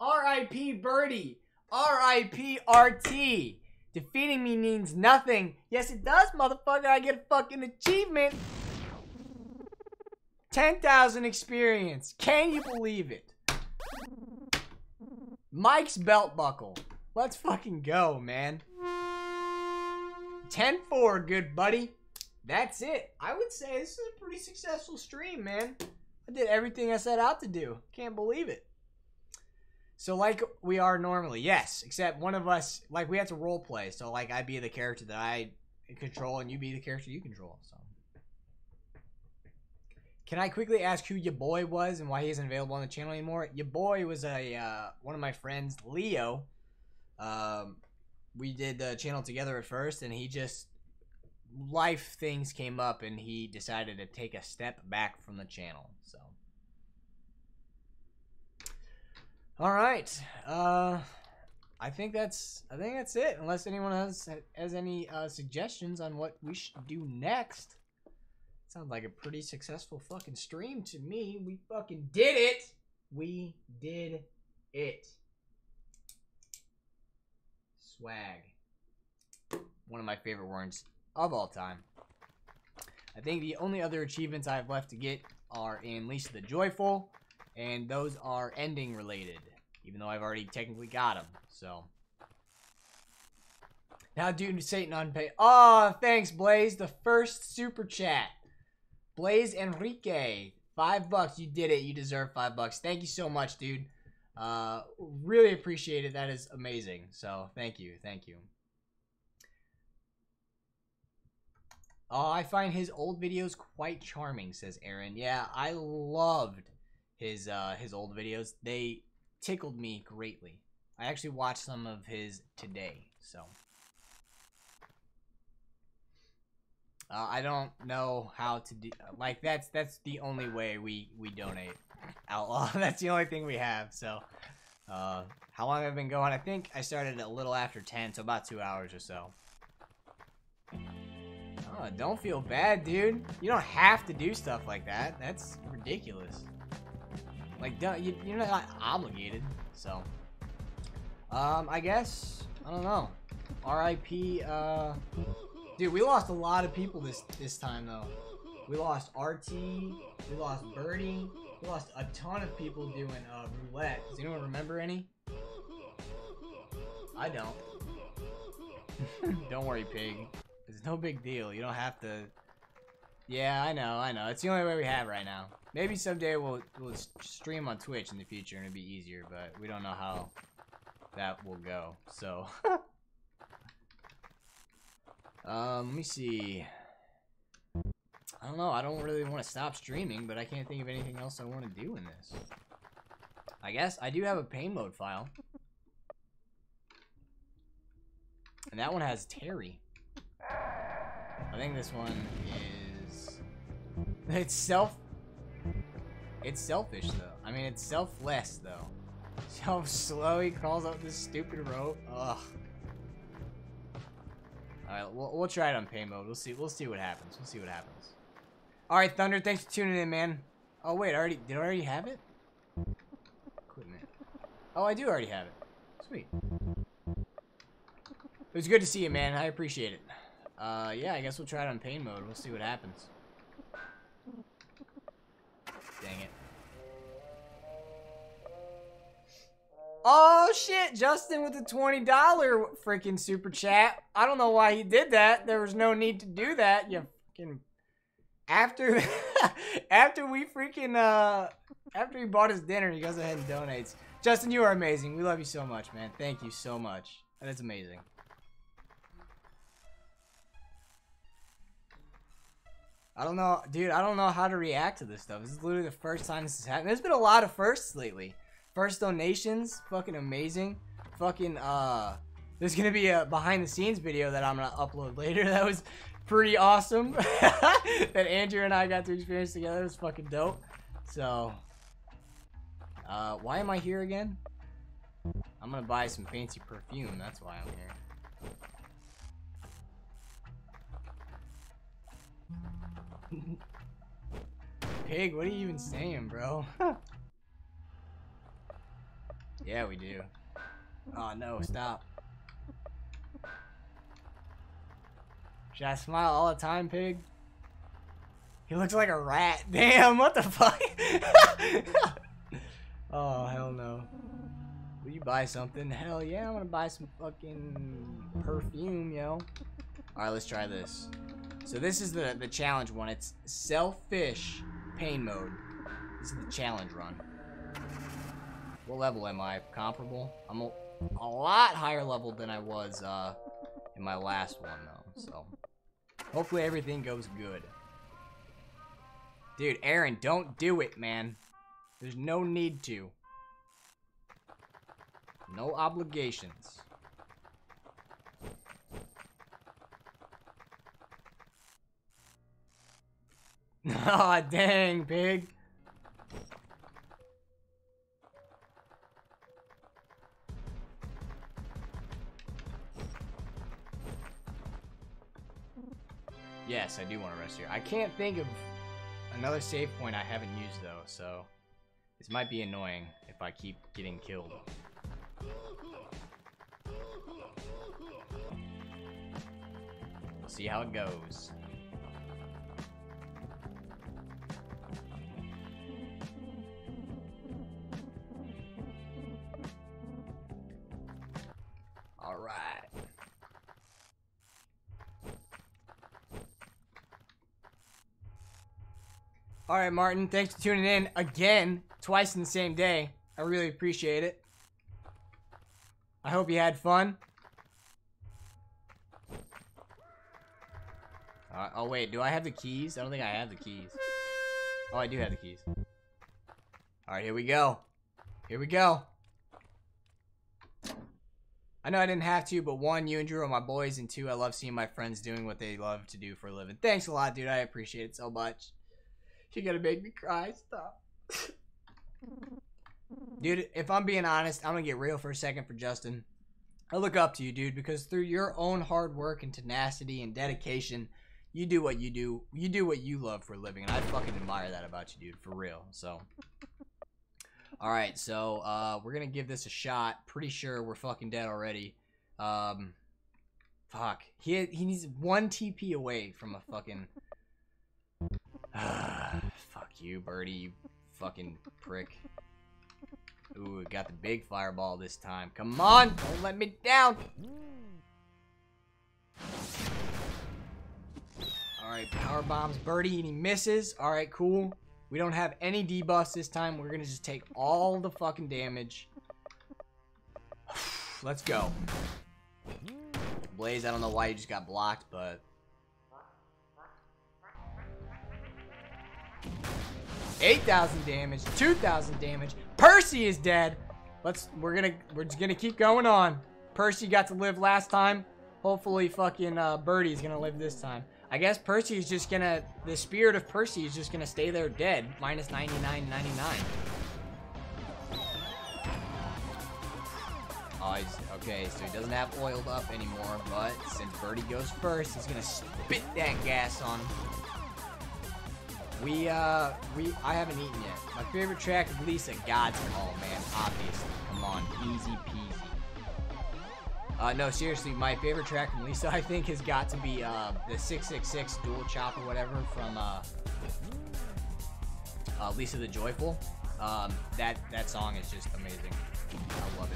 R.I.P. Birdie. R.I.P. R.T. Defeating me means nothing. Yes, it does, motherfucker. I get a fucking achievement. 10,000 experience. Can you believe it? Mike's belt buckle. Let's fucking go, man. 10-4, good buddy. That's it. I would say this is a pretty successful stream, man. I did everything I set out to do. Can't believe it. So like we are normally, yes, except one of us, like we have to role play. So like I be the character that I control and you be the character you control. So can I quickly ask who your boy was and why he isn't available on the channel anymore? Your boy was a one of my friends, Leo. We did the channel together at first, and he just life things came up, and he decided to take a step back from the channel. So. All right, I think that's it. Unless anyone else has any suggestions on what we should do next. Sounds like a pretty successful fucking stream to me. We fucking did it. We did it. Swag. One of my favorite words of all time. I think the only other achievements I have left to get are in Lisa the Joyful. And those are ending related, even though I've already technically got them. So now due to Satan on pay. Oh, thanks, Blaze. The first super chat, Blaze Enrique, $5. You did it. You deserve $5. Thank you so much, dude. Really appreciate it. That is amazing. So thank you. Thank you. Oh, I find his old videos quite charming, says Aaron. Yeah, I loved his old videos. They tickled me greatly. I actually watched some of his today, so. I don't know how to do, like that's the only way we donate. Outlaw, that's the only thing we have, so. How long have I been going? I think I started a little after 10, so about 2 hours or so. Oh, don't feel bad, dude. You don't have to do stuff like that. That's ridiculous. Like, you're not obligated, so. I guess, I don't know. R.I.P., Dude, we lost a lot of people this time, though. We lost RT, we lost Birdie, we lost a ton of people doing, roulette. Does anyone remember any? I don't. Don't worry, Pig. It's no big deal. You don't have to... Yeah, I know. It's the only way we have right now. Maybe someday we'll stream on Twitch in the future and it'll be easier, but we don't know how that will go, so. Let me see. I don't know. I don't really want to stop streaming, but I can't think of anything else I want to do in this. I guess I do have a pain mode file. And that one has Terry. I think this one is... It's selfish, though. I mean, it's selfless, though. So slow, he crawls up this stupid rope. Ugh. Alright, we'll try it on pay mode. We'll see what happens. Alright, Thunder, thanks for tuning in, man. Oh, wait, did I already have it? Equipment. Oh, I do already have it. Sweet. It was good to see you, man. I appreciate it. Yeah, I guess we'll try it on pain mode. We'll see what happens. Dang it. Oh, shit! Justin with the $20 freaking super chat. I don't know why he did that. There was no need to do that. You fucking... After he bought his dinner, he goes ahead and donates. Justin, you are amazing. We love you so much, man. Thank you so much. That's amazing. I don't know, dude, I don't know how to react to this stuff. This is literally the first time this has happened. There's been a lot of firsts lately. First donations, fucking amazing. Fucking, there's gonna be a behind-the-scenes video that I'm gonna upload later. That was pretty awesome. That Andrew and I got to experience together. It was fucking dope. So, why am I here again? I'm gonna buy some fancy perfume. That's why I'm here. Pig, what are you even saying, bro? Yeah, we do. Oh no, stop. Should I smile all the time, pig? He looks like a rat. Damn, what the fuck? Oh, hell no. Will you buy something? Hell yeah, I'm gonna buy some fucking perfume, yo. Alright, let's try this. So this is the challenge one. It's selfish pain mode. This is the challenge run. What level am I? Comparable? I'm a lot higher level than I was in my last one, though. So hopefully everything goes good. Dude, Aaron, don't do it, man. There's no need to. No obligations. Aw, dang, pig. Yes, I do want to rest here. I can't think of another save point I haven't used, though, so this might be annoying if I keep getting killed. We'll see how it goes. All right, Martin, thanks for tuning in again, twice in the same day. I really appreciate it. I hope you had fun. Oh, wait, do I have the keys? I don't think I have the keys. Oh, I do have the keys. All right, here we go. Here we go. I know I didn't have to, but one, you and Drew are my boys, and two, I love seeing my friends doing what they love to do for a living. Thanks a lot, dude. I appreciate it so much. You're gonna make me cry. Stop. Dude, if I'm being honest, I'm gonna get real for a second for Justin. I look up to you, dude, because through your own hard work and tenacity and dedication, you do what you do. You do what you love for a living, and I fucking admire that about you, dude, for real. So, all right, so we're gonna give this a shot. Pretty sure we're fucking dead already. Fuck. He needs one TP away from a fucking. Fuck you, Birdie, you fucking prick. Ooh, got the big fireball this time. Come on, don't let me down. Alright, power bombs Birdie, and he misses. Alright, cool. We don't have any debuffs this time. We're gonna just take all the fucking damage. Let's go. Blaze, I don't know why you just got blocked, but... $8,000 damage, $2,000 damage. Percy is dead. We're just gonna keep going on. Percy got to live last time. Hopefully, fucking Birdie's gonna live this time. I guess Percy is just gonna. The spirit of Percy is just gonna stay there dead. Minus 99.99. Oh, he's okay. So he doesn't have oiled up anymore. But since Birdie goes first, he's gonna spit that gas on him. I haven't eaten yet. My favorite track of Lisa, God's Call, man, obviously. Come on, easy peasy. No, seriously, my favorite track from Lisa, I think, has got to be, the 666 Dual Chop or whatever from, Lisa the Joyful. That song is just amazing. I love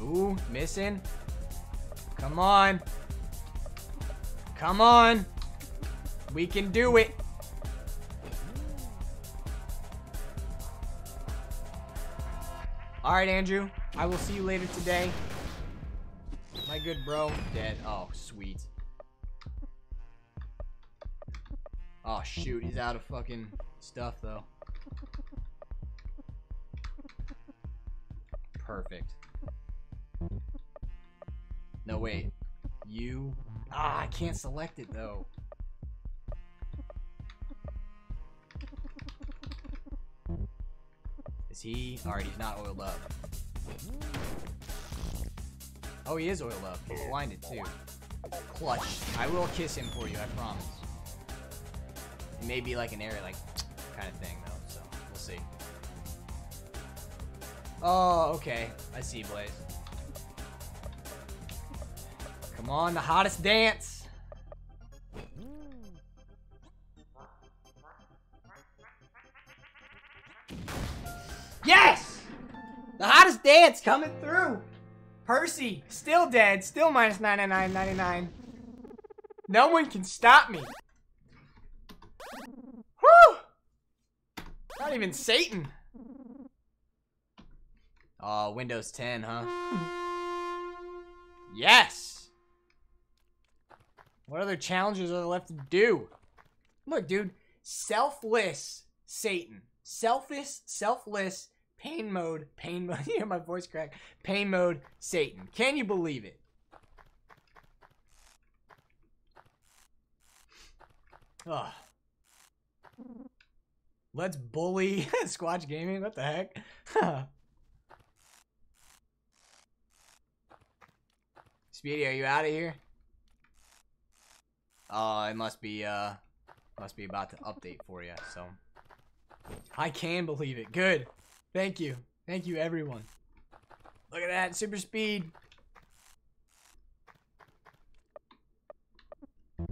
it. Ooh, missing. Come on. Come on. We can do it. All right, Andrew. I will see you later today. My good bro. Dead. Oh, sweet. Oh, shoot. He's out of fucking stuff, though. Perfect. No, wait. You. Ah, I can't select it, though. Is he? Alright, he's not oiled up. Oh, he is oiled up. He's blinded, too. Clutch. I will kiss him for you, I promise. It may be like an air, like, kind of thing, though, so we'll see. Oh, okay. I see, Blaze. Come on, the hottest dance. Yes! The hottest dance coming through. Percy, still dead, still minus 99.99. No one can stop me. Whew! Not even Satan. Aw, Windows 10, huh? Yes! What other challenges are there left to do? Look, dude. Selfless Satan. Selfless, pain mode. You hear my voice crack. Pain mode Satan. Can you believe it? Ugh. Let's bully Squatch Gaming. What the heck? Speedy, are you out of here? It must be about to update for you. So I can believe it. Good. Thank you. Thank you, everyone. Look at that super speed. Look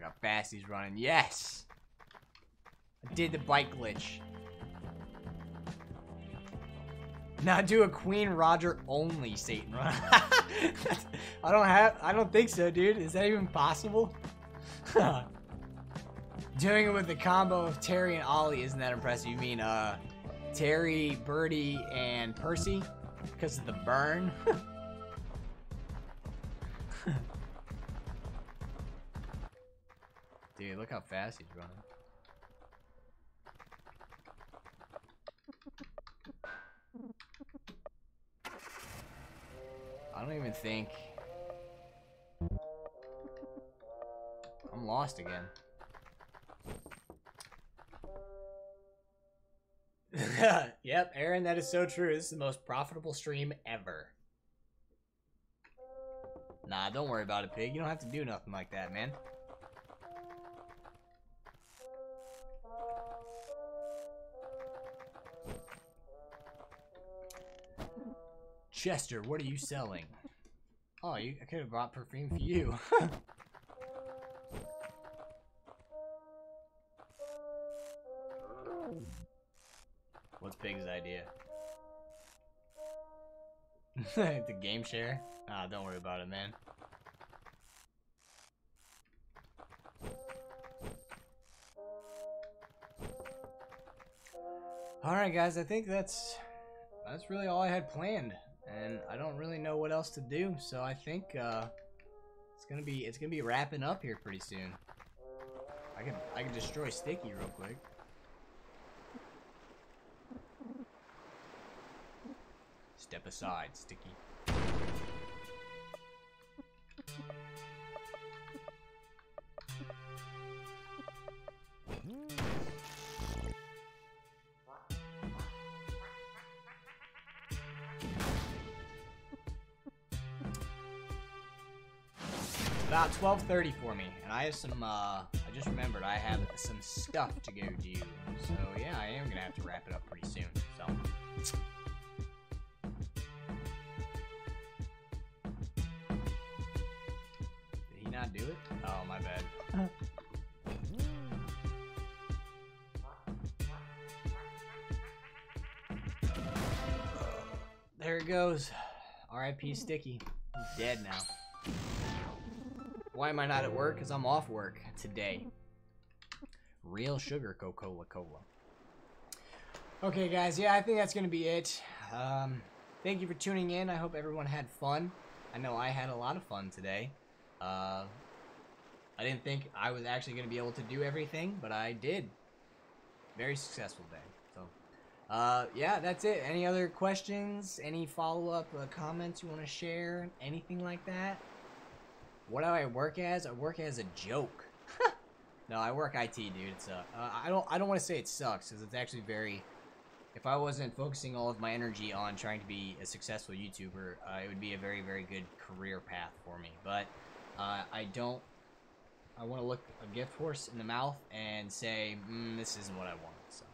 how fast he's running. Yes! I did the bike glitch. Now do a Queen Roger only Satan run. I don't think so, dude. Is that even possible? Doing it with the combo of Terry and Ollie isn't that impressive. You mean Terry, Birdie, and Percy? Because of the burn? Dude, look how fast he's running. I don't even think... I'm lost again. Yep, Aaron, that is so true. This is the most profitable stream ever. Nah, don't worry about it, Pig. You don't have to do nothing like that, man. Chester, what are you selling? Oh, I could have bought perfume for you. What's Pig's idea? The game share? Ah, don't worry about it, man. Alright, guys, I think that's really all I had planned. And I don't really know what else to do, so I think it's gonna be wrapping up here pretty soon. I can destroy Sticky real quick. Step aside, Sticky. About 12:30 for me, and I have some, I just remembered I have some stuff to go do, so yeah, I am gonna have to wrap it up pretty soon, so. Did he not do it? Oh, my bad. There it goes. R.I.P. Sticky. He's dead now. Why am I not at work? Because I'm off work today. Real sugar Coca-Cola. Okay, guys. Yeah, I think that's going to be it. Thank you for tuning in. I hope everyone had fun. I know I had a lot of fun today. I didn't think I was actually going to be able to do everything, but I did. Very successful day. So, yeah, that's it. Any other questions? Any follow-up comments you want to share? Anything like that? What do I work as? I work as a joke. No, I work IT, dude. It sucks. I don't want to say it sucks, because it's actually very... If I wasn't focusing all of my energy on trying to be a successful YouTuber, it would be a very, very good career path for me. But I don't... I want to look a gift horse in the mouth and say, this isn't what I want. So,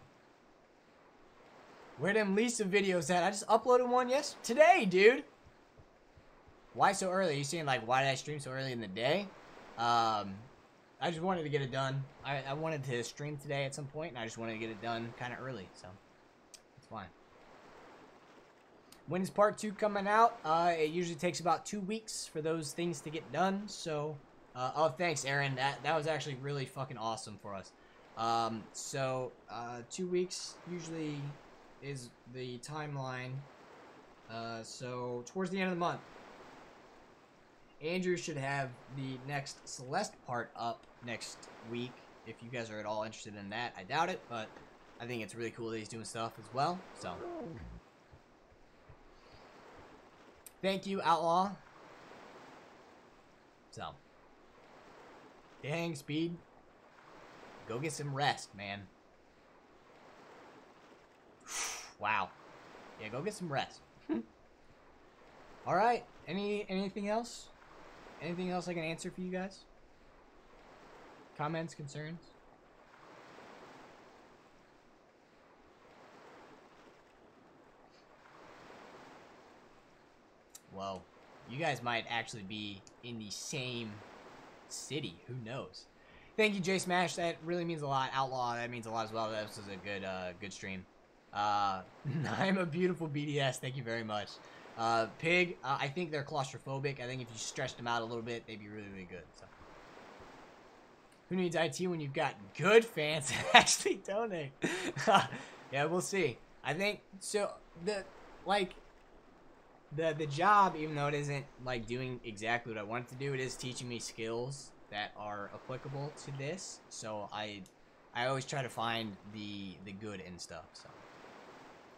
where them Lisa videos at? I just uploaded one today, dude. Why so early? You saying like, why did I stream so early in the day? I just wanted to get it done. I wanted to stream today at some point, and I just wanted to get it done kind of early, so it's fine. When is part 2 coming out? It usually takes about 2 weeks for those things to get done, so... oh, thanks, Aaron. That was actually really fucking awesome for us. 2 weeks usually is the timeline. So, towards the end of the month. Andrew should have the next Celeste part up next week, if you guys are at all interested in that. I doubt it, but I think it's really cool that he's doing stuff as well, so... Thank you, Outlaw. So. Dang, Speed. Go get some rest, man. Wow. Yeah, go get some rest. Alright. Anything else? Anything else I can answer for you guys? Comments, concerns? Whoa, you guys might actually be in the same city. Who knows? Thank you, J Smash. That really means a lot. Outlaw, that means a lot as well. This was a good, good stream. I'm a beautiful BDS. Thank you very much. Pig, I think they're claustrophobic. I think if you stretched them out a little bit, they'd be really, really good. So. Who needs IT when you've got good fans that actually donate? Yeah, we'll see. I think so. The job, even though it isn't, like, doing exactly what I want it to do, it is teaching me skills that are applicable to this, so I always try to find the good and stuff, so.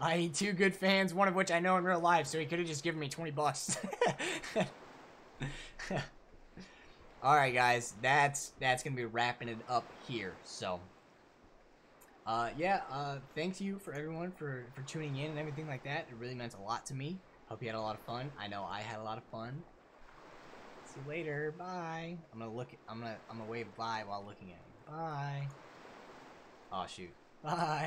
I need 2 good fans, one of which I know in real life, so he could have just given me $20. Alright, guys, that's gonna be wrapping it up here, so. Yeah, thank you for everyone for tuning in and everything like that. It really meant a lot to me. Hope you had a lot of fun. I know I had a lot of fun. See you later. Bye. I'm gonna look. I'm gonna wave bye while looking at you. Bye. Oh shoot. Bye.